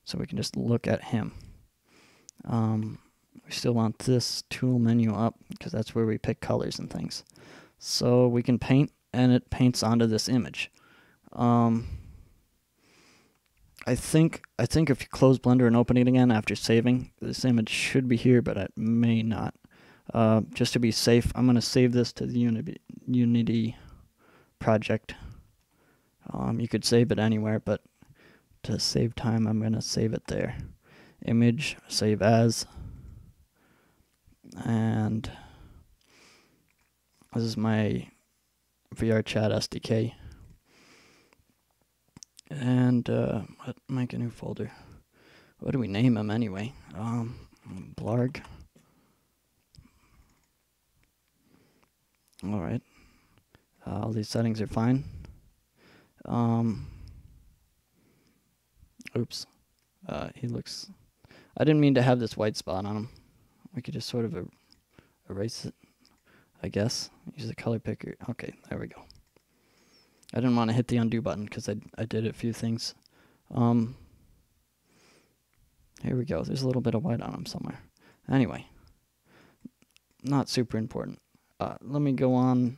so we can just look at him. We still want this tool menu up, because that's where we pick colors and things. So we can paint, and it paints onto this image. I think if you close Blender and open it again after saving, this image should be here, but it may not. Just to be safe, I'm going to save this to the Unity project. You could save it anywhere, but to save time, I'm going to save it there. image, save as, and this is my VRChat SDK. And make a new folder. What do we name him anyway? Blarg. All right. All these settings are fine. Oops. He looks. I didn't mean to have this white spot on him. We could just sort of erase it, I guess. Use the color picker. Okay, there we go. I didn't want to hit the undo button because I did a few things. Here we go. There's a little bit of white on them somewhere. Anyway, not super important. Let me go on.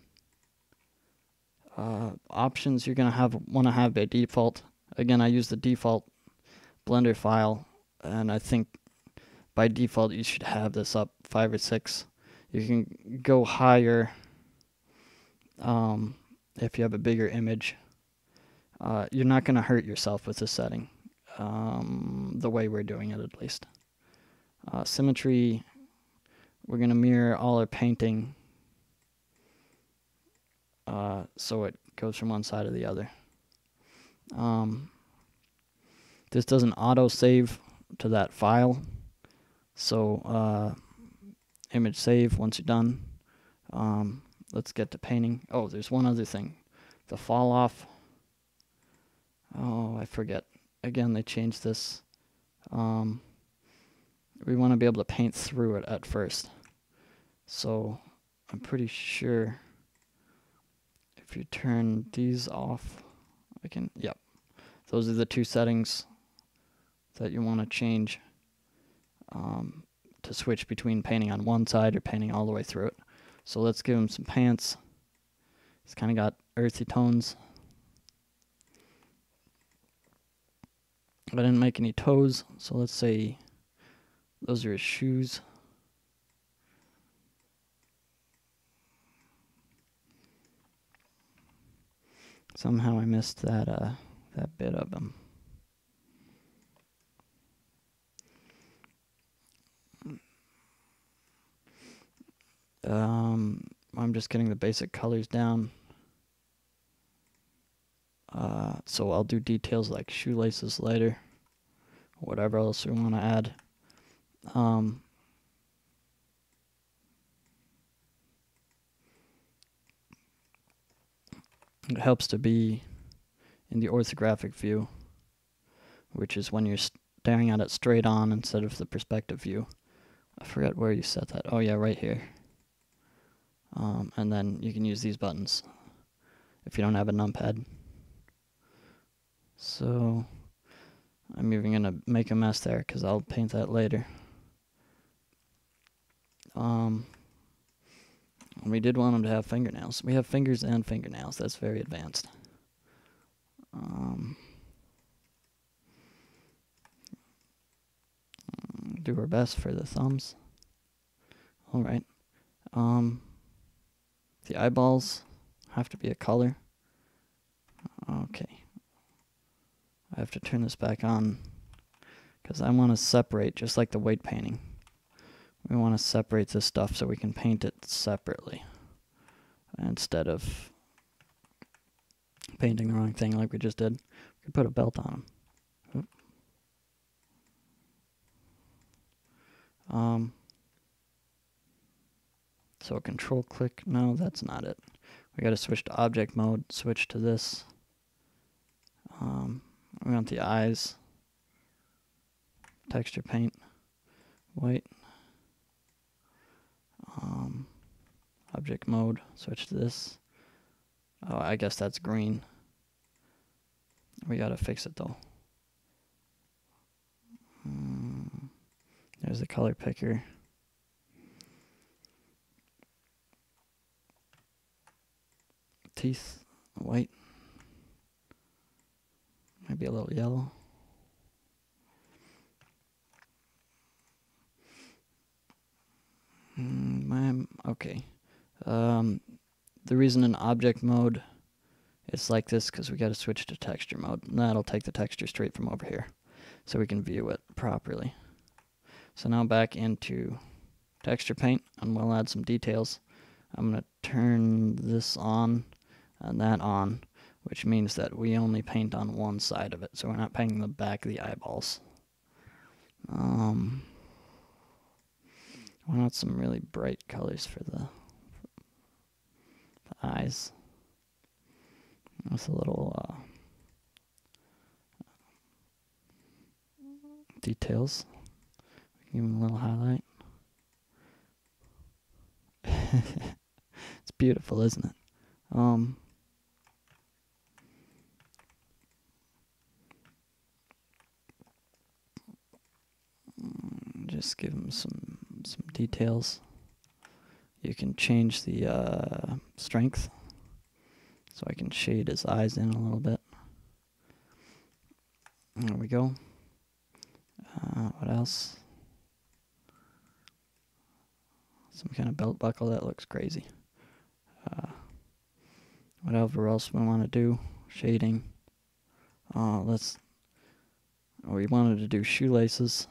Options. You're gonna want to have by default. Again, I use the default Blender file, and I think by default you should have this up 5 or 6. You can go higher. If you have a bigger image, you're not going to hurt yourself with this setting, the way we're doing it at least. Symmetry, we're going to mirror all our painting so it goes from one side to the other. This doesn't auto-save to that file, so image save once you're done. Let's get to painting. Oh, there's one other thing. The fall off. Oh, I forget. Again, they changed this. We want to be able to paint through it at first. So I'm pretty sure if you turn these off, I can, yep. Those are the two settings that you want to change to switch between painting on one side or painting all the way through it. So let's give him some pants. He's kind of got earthy tones. I didn't make any toes, so let's say those are his shoes. Somehow I missed that that bit of him. I'm just getting the basic colors down. So I'll do details like shoelaces later, whatever else we want to add. It helps to be in the orthographic view, which is when you're staring at it straight on instead of the perspective view. I forget where you set that. Oh yeah, right here. And then you can use these buttons if you don't have a numpad. So I'm even going to make a mess there because I'll paint that later. We did want them to have fingernails. We have fingers and fingernails. That's very advanced. Do our best for the thumbs. All right. The eyeballs have to be a color. Okay. I have to turn this back on because I want to separate, just like the weight painting. We want to separate this stuff so we can paint it separately instead of painting the wrong thing like we just did. We could put a belt on them. So control click, no, that's not it. We gotta switch to object mode, switch to this. We want the eyes, texture paint, white, object mode, switch to this. Oh, I guess that's green. We gotta fix it though. There's the color picker. Teeth, white, maybe a little yellow. Okay. The reason in object mode it's like this because we got to switch to texture mode. And that'll take the texture straight from over here, so we can view it properly. So now back into texture paint, and we'll add some details. I'm going to turn this on and that on, which means that we only paint on one side of it, so we're not painting the back of the eyeballs. I want some really bright colors for the eyes. With a little details. Give them a little highlight. It's beautiful, isn't it? Just give them some details. You can change the strength, so I can shade his eyes in a little bit. There we go. What else? Some kind of belt buckle, that looks crazy. Whatever else we want to do, shading. We wanted to do shoelaces.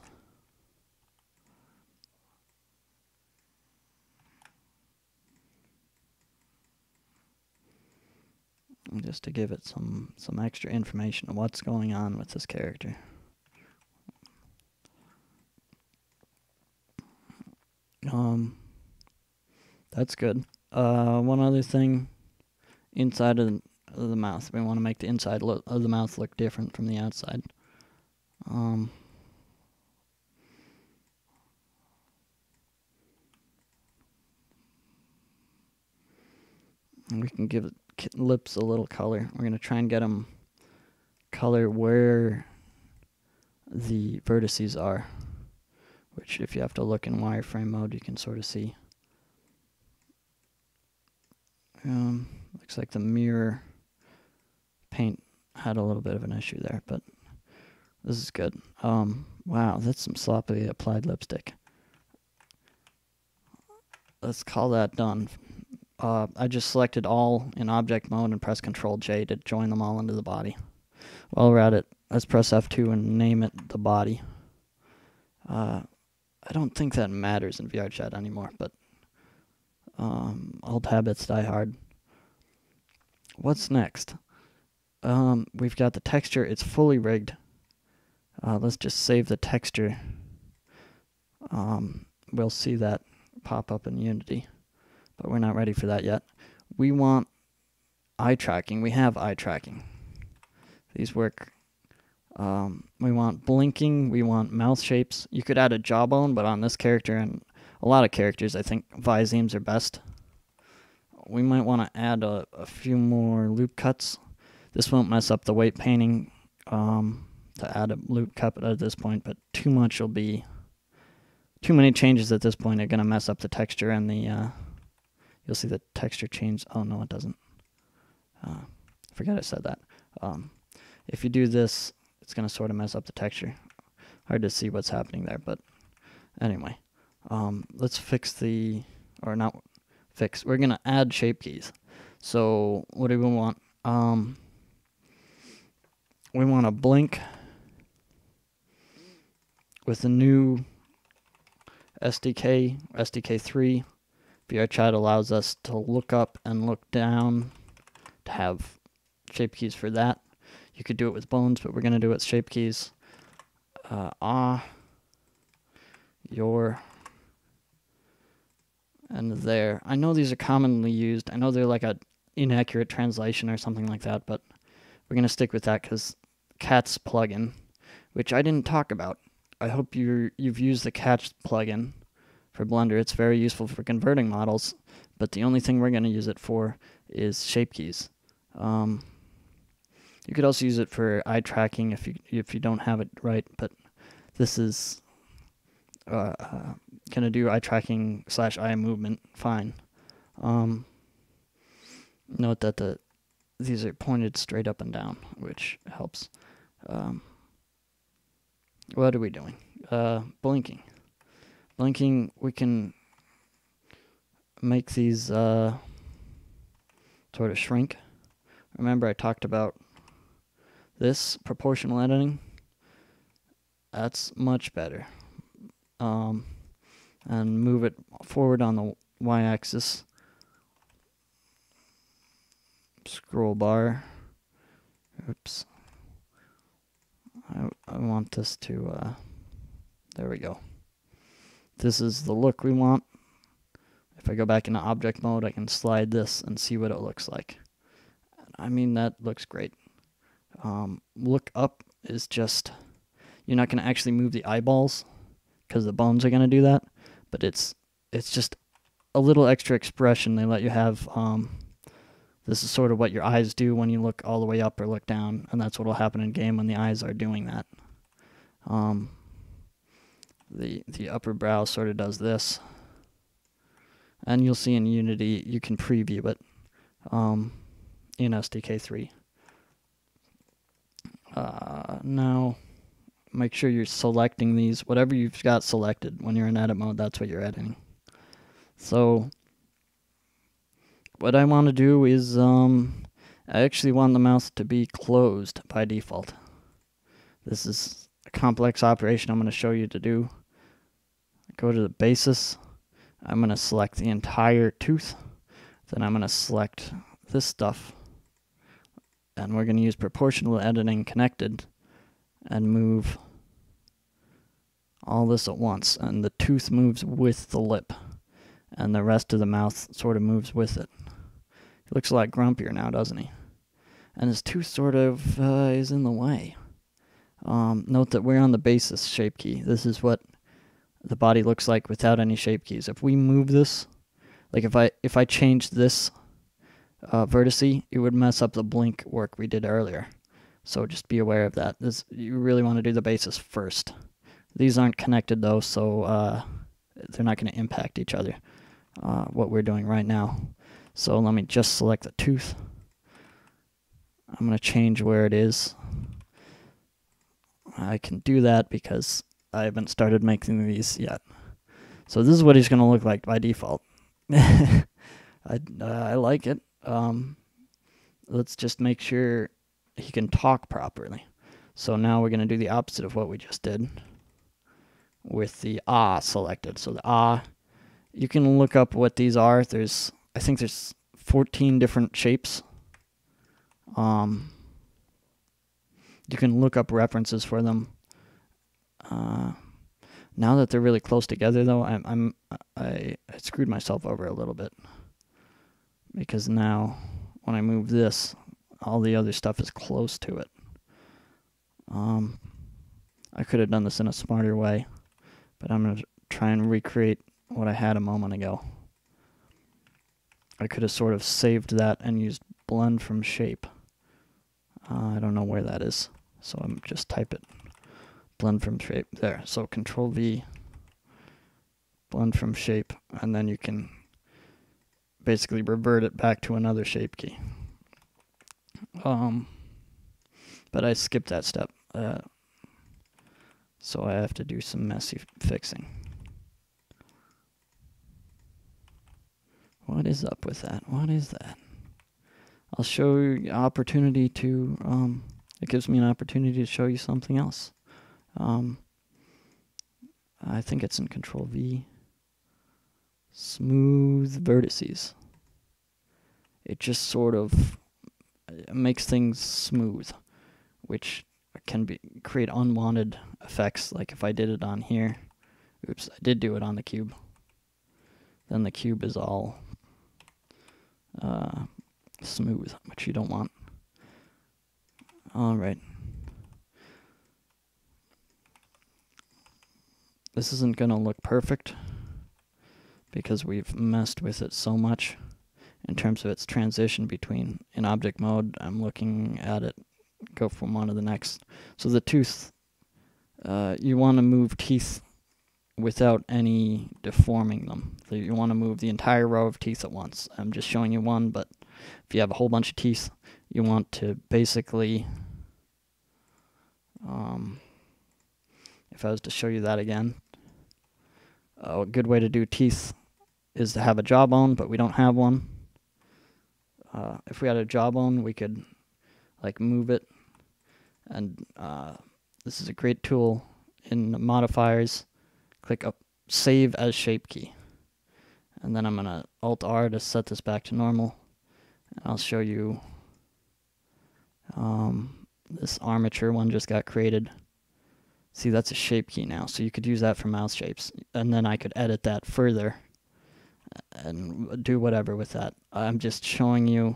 Just to give it some extra information on what's going on with this character. That's good. One other thing, inside of the mouth. We want to make the inside of the mouth look different from the outside. We can give it lips a little color. We're going to try and get them color where the vertices are, which if you have to look in wireframe mode, you can sort of see. Looks like the mirror paint had a little bit of an issue there, but this is good. Wow, that's some sloppily applied lipstick. Let's call that done. I just selected all in object mode and press Ctrl-J to join them all into the body. While we're at it, let's press F2 and name it the body. I don't think that matters in VRChat anymore, but old habits die hard. What's next? We've got the texture. It's fully rigged. Let's just save the texture. We'll see that pop up in Unity. But we're not ready for that yet. We want eye tracking. We have eye tracking. These work. We want blinking. We want mouth shapes. You could add a jawbone, but on this character and a lot of characters, I think Visemes are best. We might want to add a few more loop cuts. This won't mess up the weight painting to add a loop cut at this point, but too many changes at this point are going to mess up the texture and the... You'll see the texture change. Oh, no, it doesn't. I forgot I said that. If you do this, it's going to sort of mess up the texture. Hard to see what's happening there, but anyway. Let's fix the... Or not fix. We're going to add shape keys. So what do we want? We want to blink with the new SDK, SDK 3. VRChat allows us to look up and look down to have shape keys for that. You could do it with bones, but we're going to do it with shape keys. Your, and there. I know these are commonly used. I know they're like an inaccurate translation or something like that, but we're going to stick with that because CATS plugin, which I didn't talk about. I hope you've used the CATS plugin for Blender. It's very useful for converting models, but the only thing we're going to use it for is shape keys. You could also use it for eye tracking if you don't have it right, but this is going to do eye tracking / eye movement fine. Note that these are pointed straight up and down, which helps. What are we doing? Blinking. Blinking, we can make these sort of shrink. Remember I talked about this proportional editing? That's much better. and move it forward on the y-axis. Scroll bar. Oops. I want this to, there we go. This is the look we want. If I go back into object mode, I can slide this and see what it looks like. I mean, that looks great. Look up is just, you're not going to actually move the eyeballs because the bones are going to do that, but it's just a little extra expression they let you have. This is sort of what your eyes do when you look all the way up or look down, and that's what will happen in game when the eyes are doing that. The upper brow sort of does this, and you'll see in Unity you can preview it in SDK 3. Now, make sure you're selecting these. Whatever you've got selected when you're in edit mode, that's what you're editing. So, what I want to do is, I actually want the mouth to be closed by default. This is a complex operation I'm going to show you to do. Go to the basis. I'm going to select the entire tooth. Then I'm going to select this stuff. And we're going to use proportional editing connected and move all this at once. And the tooth moves with the lip. And the rest of the mouth sort of moves with it. He looks a lot grumpier now, doesn't he? And his tooth sort of is in the way. Note that we're on the basis shape key. This is what the body looks like without any shape keys. If we move this, like if I change this vertice, it would mess up the blink work we did earlier. So just be aware of that. You really want to do the basis first. These aren't connected though, so they're not going to impact each other. What we're doing right now. So let me just select the tooth. I'm going to change where it is. I can do that because I haven't started making these yet. So this is what he's going to look like by default. I like it. Let's just make sure he can talk properly. So now we're going to do the opposite of what we just did with the ah selected. So the ah, you can look up what these are. I think there's 14 different shapes. You can look up references for them. Now that they're really close together, though, I screwed myself over a little bit, because now when I move this, all the other stuff is close to it. I could have done this in a smarter way, but I'm gonna try and recreate what I had a moment ago. I could have sort of saved that and used blend from shape. I don't know where that is, so I'm just type it. Blend from shape, there. So Control V, blend from shape, and then you can basically revert it back to another shape key. But I skipped that step, so I have to do some messy fixing. What is up with that? What is that? I'll show you opportunity to, it gives me an opportunity to show you something else. I think it's in Control V. Smooth vertices. It just sort of makes things smooth, which can create unwanted effects. Like if I did it on here, oops, I did do it on the cube. Then the cube is all smooth, which you don't want. All right. This isn't going to look perfect because we've messed with it so much in terms of its transition between in object mode. I'm looking at it go from one to the next. So the tooth, you want to move teeth without any deforming them. So you want to move the entire row of teeth at once. I'm just showing you one, but if you have a whole bunch of teeth, you want to basically, if I was to show you that again, a good way to do teeth is to have a jawbone, but we don't have one. If we had a jawbone, we could like move it, and this is a great tool in modifiers click up Save as Shape key. And then I'm going to Alt-R to set this back to normal. And I'll show you this armature one just got created. See, that's a shape key now, so you could use that for mouse shapes. And then I could edit that further and do whatever with that. I'm just showing you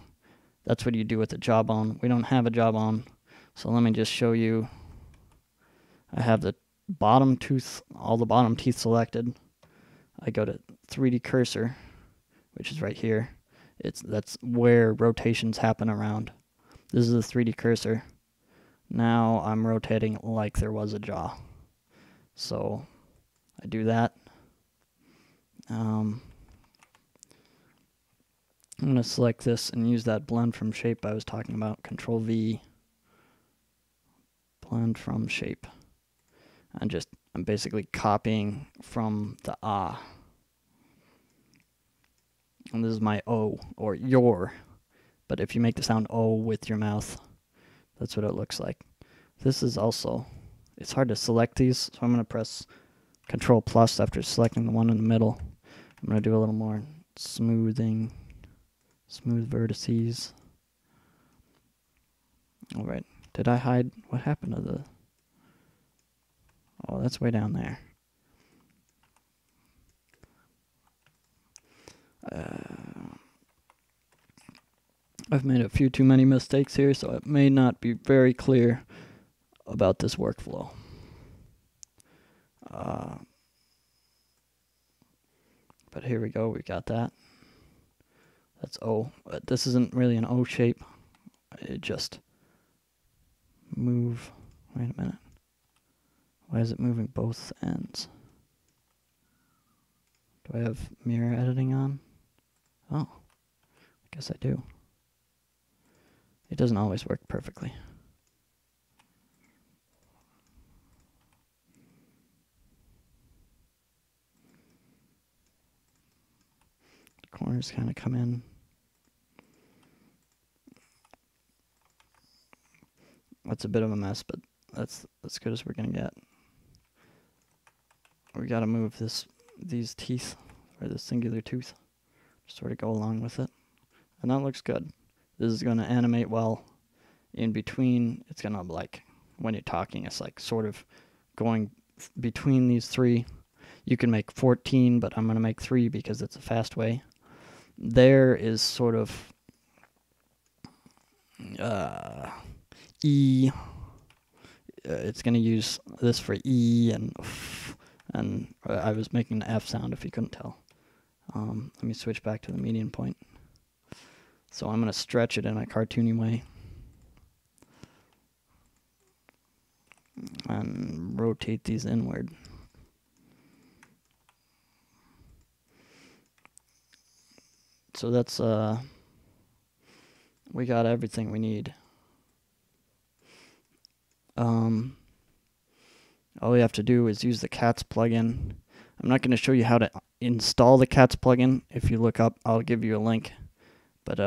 that's what you do with the jawbone. We don't have a jawbone, so let me just show you. I have the bottom tooth, all the bottom teeth selected. I go to 3D cursor, which is right here. That's where rotations happen around. This is the 3D cursor. Now I'm rotating like there was a jaw. So I do that. I'm going to select this and use that blend from shape I was talking about. Control V, blend from shape. I'm basically copying from the ah. And this is my O, or your. But if you make the sound O with your mouth, that's what it looks like. This is also, it's hard to select these, so I'm going to press Control plus after selecting the one in the middle. I'm going to do a little more smoothing. Smooth vertices. Alright, did I hide? What happened to the... Oh, that's way down there. I've made a few too many mistakes here, so it may not be very clear about this workflow. But here we go, we got that. That's O. This isn't really an O shape. It just move. Wait a minute. Why is it moving both ends? Do I have mirror editing on? Oh, I guess I do. It doesn't always work perfectly. Corners kind of come in. That's a bit of a mess, but that's as good as we're gonna get. We gotta move these teeth, or the singular tooth, just sort of go along with it, and that looks good. This is gonna animate well. In between, it's gonna like when you're talking, it's like sort of going between these three. You can make 14, but I'm gonna make 3 because it's a fast way. There is sort of E. It's going to use this for E and F, and I was making the F sound if you couldn't tell. Let me switch back to the median point. So I'm going to stretch it in a cartoony way. And rotate these inward. So that's, we got everything we need. All we have to do is use the CATS plugin. I'm not going to show you how to install the CATS plugin. If you look up, I'll give you a link. But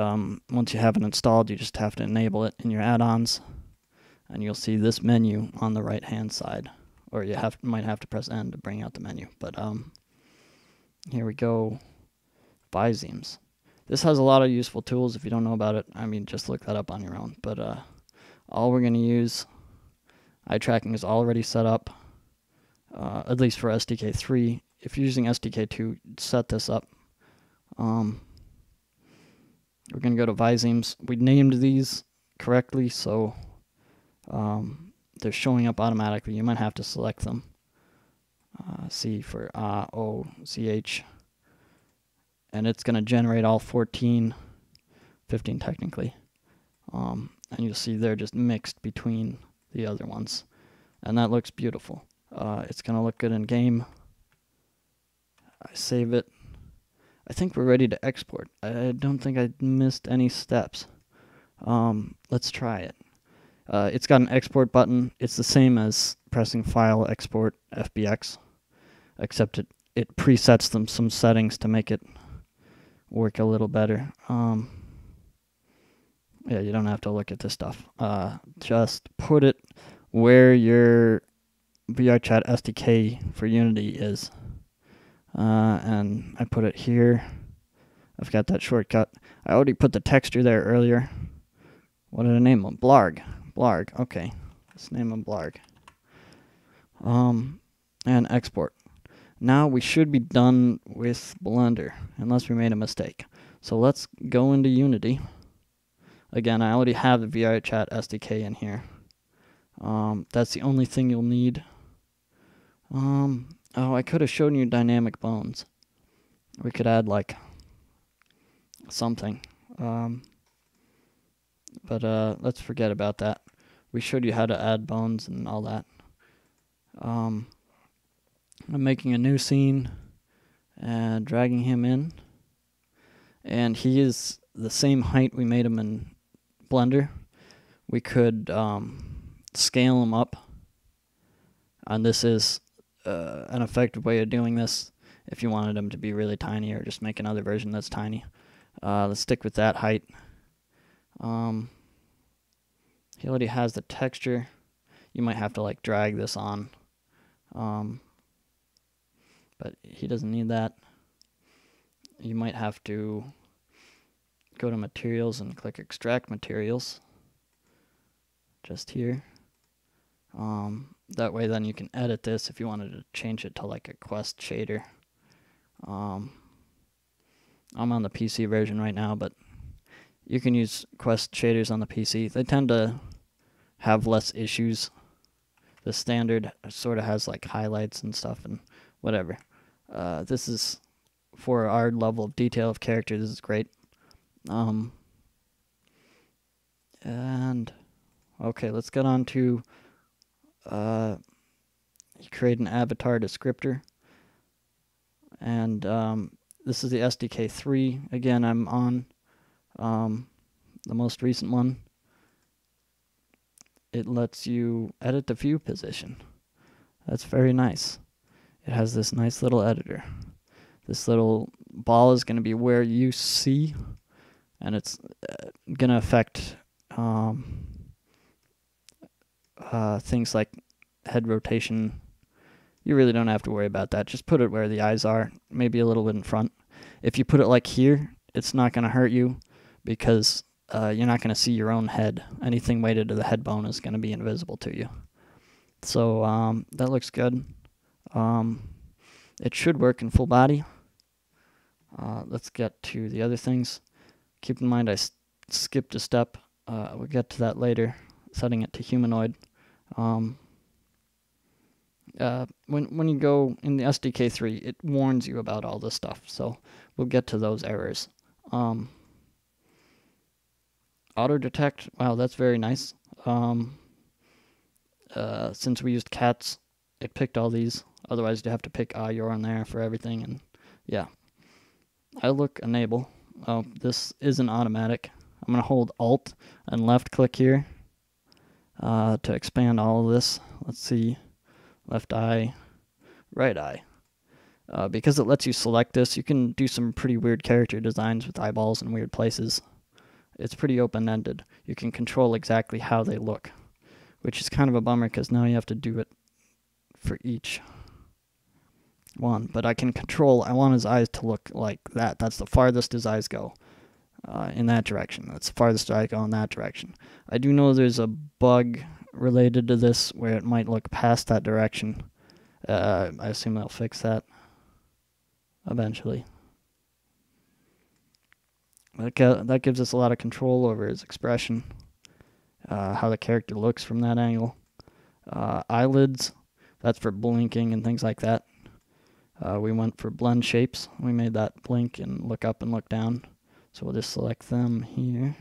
once you have it installed, you just have to enable it in your add-ons, and you'll see this menu on the right-hand side. Or you might have to press N to bring out the menu. But here we go. Visemes. This has a lot of useful tools. If you don't know about it, I mean, just look that up on your own. But all we're going to use. Eye tracking is already set up, at least for SDK 3. If you're using SDK 2, set this up. We're going to go to Visemes. We named these correctly, so they're showing up automatically. You might have to select them. C for O, CH. And it's going to generate all 14, 15 technically. And you'll see they're just mixed between the other ones, and that looks beautiful. It's gonna look good in game. I save it. I think we're ready to export. I don't think I missed any steps. Let's try it. It's got an export button. It's the same as pressing File, Export, FBX, except it presets them some settings to make it work a little better. Yeah, you don't have to look at this stuff. Just put it where your VRChat SDK for Unity is. And I put it here. I've got that shortcut. I already put the texture there earlier. What did I name them? Blarg. Blarg. Okay. Let's name them Blarg. And export. Now we should be done with Blender, unless we made a mistake. So let's go into Unity. Again, I already have the VRChat SDK in here. That's the only thing you'll need. Oh, I could have shown you dynamic bones. We could add, like, something. But let's forget about that. We showed you how to add bones and all that. I'm making a new scene and dragging him in. And he is the same height we made him in Blender. We could scale him up. And this is an effective way of doing this if you wanted him to be really tiny, or just make another version that's tiny. Let's stick with that height. He already has the texture. You might have to, like, drag this on. But he doesn't need that. You might have to go to materials and click extract materials just here. That way then you can edit this if you wanted to change it to, like, a Quest shader. I'm on the PC version right now, but you can use Quest shaders on the PC. They tend to have less issues. The standard sort of has, like, highlights and stuff and whatever. This is for our level of detail of character. This is great. And okay, let's get on to create an avatar descriptor. And this is the SDK 3. Again, I'm on the most recent one. It lets you edit the view position. That's very nice. It has this nice little editor. This little ball is going to be where you see, and it's going to affect things like head rotation. You really don't have to worry about that. Just put it where the eyes are, maybe a little bit in front. If you put it like here, it's not going to hurt you, because you're not going to see your own head. Anything weighted to the head bone is going to be invisible to you. So that looks good. It should work in full body. Let's get to the other things. Keep in mind I skipped a step. We'll get to that later, setting it to humanoid. When you go in the SDK 3, it warns you about all this stuff, so we'll get to those errors. Auto detect, wow, that's very nice. Since we used CATS, it picked all these. Otherwise, you have to pick you're on there for everything, and yeah. I look enable. Oh, this isn't automatic. I'm gonna hold Alt and left click here to expand all of this. Let's see, left eye, right eye. Because it lets you select this, you can do some pretty weird character designs with eyeballs in weird places. It's pretty open-ended. You can control exactly how they look, which is kind of a bummer because now you have to do it for each one, but I can control. I want his eyes to look like that. That's the farthest his eyes go in that direction. That's the farthest his eyes go in that direction. I do know there's a bug related to this where it might look past that direction. I assume they'll fix that eventually. That gives us a lot of control over his expression, how the character looks from that angle. Eyelids, that's for blinking and things like that. We went for blend shapes. We made that blink and look up and look down. So we'll just select them here.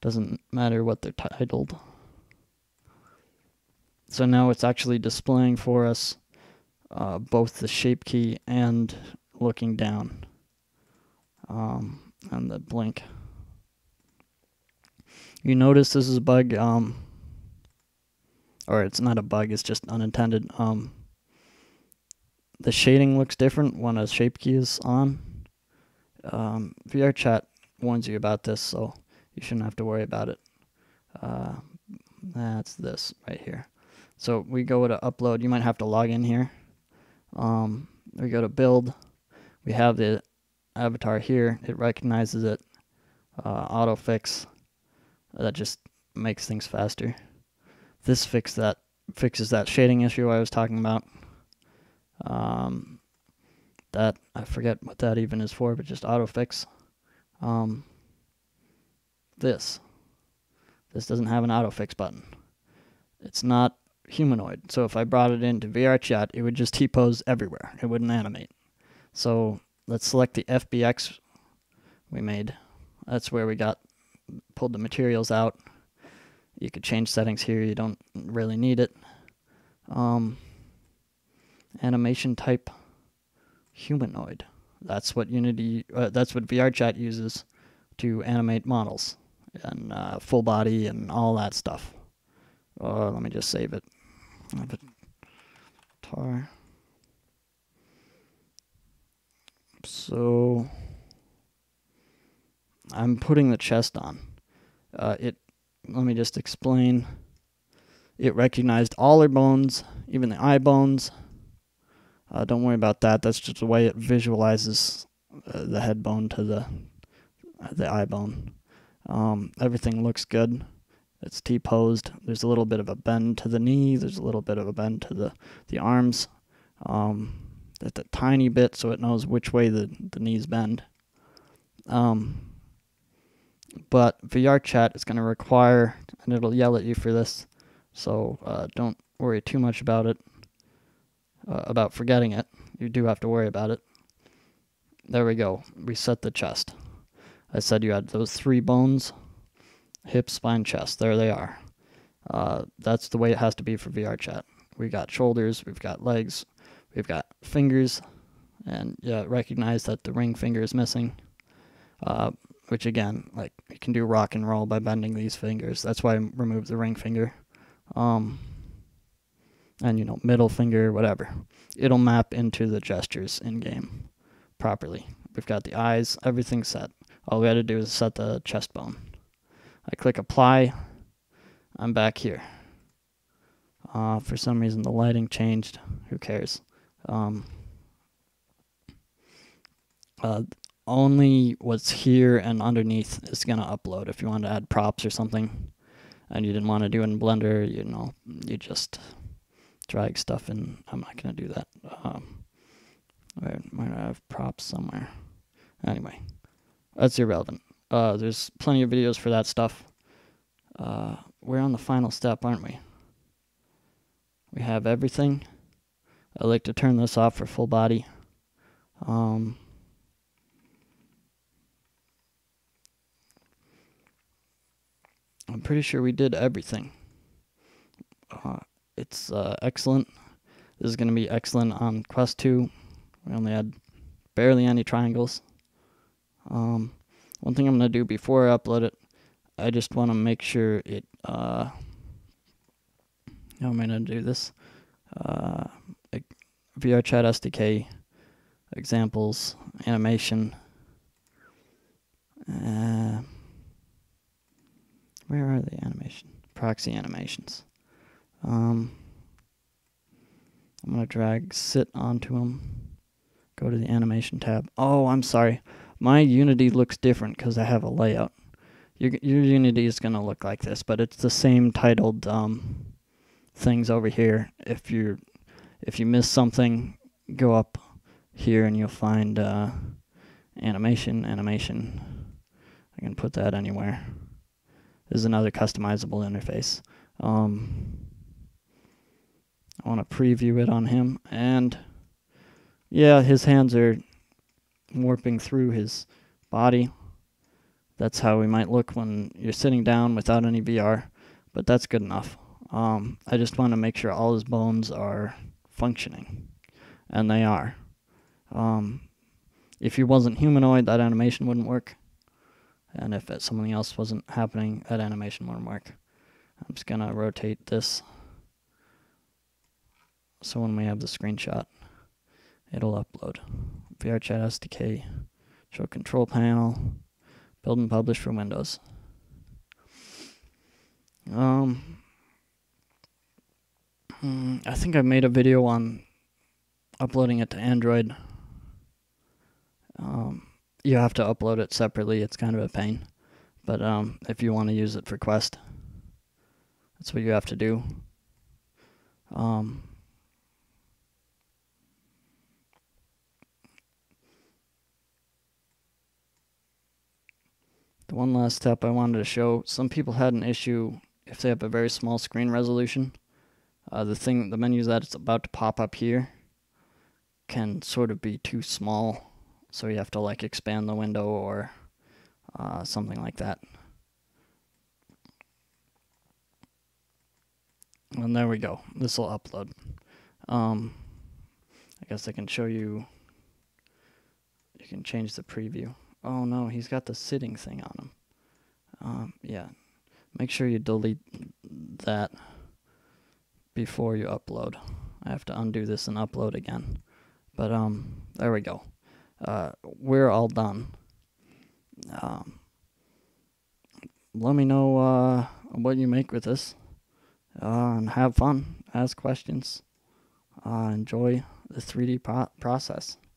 Doesn't matter what they're titled. So now it's actually displaying for us both the shape key and looking down and the blink. You notice this is a bug, or it's not a bug, it's just unintended. The shading looks different when a shape key is on. VRChat warns you about this, so you shouldn't have to worry about it. That's this right here. So we go to upload. You might have to log in here. We go to build. We have the avatar here. It recognizes it. Auto fix. That just makes things faster. This fixes that shading issue I was talking about. That I forget what that even is for, but just auto fix. This doesn't have an auto fix button. It's not humanoid. So if I brought it into VRChat, it would just T-pose everywhere. It wouldn't animate. So let's select the FBX we made. That's where we pulled the materials out. You could change settings here. You don't really need it. Animation type humanoid. That's what Unity. That's what VRChat uses to animate models and full body and all that stuff. Let me just save it. Avatar. So I'm putting the chest on. Let me just explain. It recognized all her bones, even the eye bones. Don't worry about that. That's just the way it visualizes the head bone to the eye bone. Everything looks good. It's T-posed. There's a little bit of a bend to the knee. There's a little bit of a bend to the arms. That's a tiny bit, so it knows which way the knees bend. But VRChat is going to require, and it'll yell at you for this, so don't worry too much about it, about forgetting it. You do have to worry about it. There we go. Reset the chest. I said you had those three bones, hip, spine, chest. There they are. That's the way it has to be for VRChat. We've got shoulders, we've got legs, we've got fingers, and yeah, recognize that the ring finger is missing. Which again, like, you can do rock and roll by bending these fingers. That's why I removed the ring finger. And, you know, middle finger, whatever. It'll map into the gestures in-game properly. We've got the eyes, everything's set. All we had to do is set the chest bone. I click apply. I'm back here. For some reason, the lighting changed. Who cares? Only what's here and underneath is going to upload. If you want to add props or something and you didn't want to do it in Blender, you know, you just drag stuff in. I'm not going to do that. I might have props somewhere. Anyway, that's irrelevant. There's plenty of videos for that stuff. We're on the final step, aren't we? We have everything. I like to turn this off for full body. I'm pretty sure we did everything. It's excellent. This is going to be excellent on Quest 2. We only had barely any triangles. One thing I'm going to do before I upload it, I just want to make sure it... how am I going to do this? VRChat SDK, examples, animation. Where are the animation? Proxy animations. I'm going to drag sit onto them. Go to the animation tab. Oh, I'm sorry. My Unity looks different because I have a layout. Your Unity is going to look like this, but it's the same titled things over here. If you miss something, go up here and you'll find animation. I can put that anywhere. This is another customizable interface. I want to preview it on him, and yeah, his hands are warping through his body. That's how we might look when you're sitting down without any VR, but that's good enough. I just want to make sure all his bones are functioning, and they are. If he wasn't humanoid, that animation wouldn't work. And if something else wasn't happening, that animation wouldn't work. I'm just going to rotate this so when we have the screenshot, it'll upload. VRChat SDK, show control panel, build and publish for Windows. I think I made a video on uploading it to Android. You have to upload it separately. It's kind of a pain. But if you want to use it for Quest, that's what you have to do. The one last step I wanted to show, some people had an issue if they have a very small screen resolution. The menu that's about to pop up here can sort of be too small, so you have to like expand the window or something like that. And there we go. This will upload. I guess I can show you. You can change the preview. Oh no, he's got the sitting thing on him. Yeah, make sure you delete that before you upload. I have to undo this and upload again. But there we go. We're all done. Let me know what you make with this, and have fun, ask questions, enjoy the 3D process.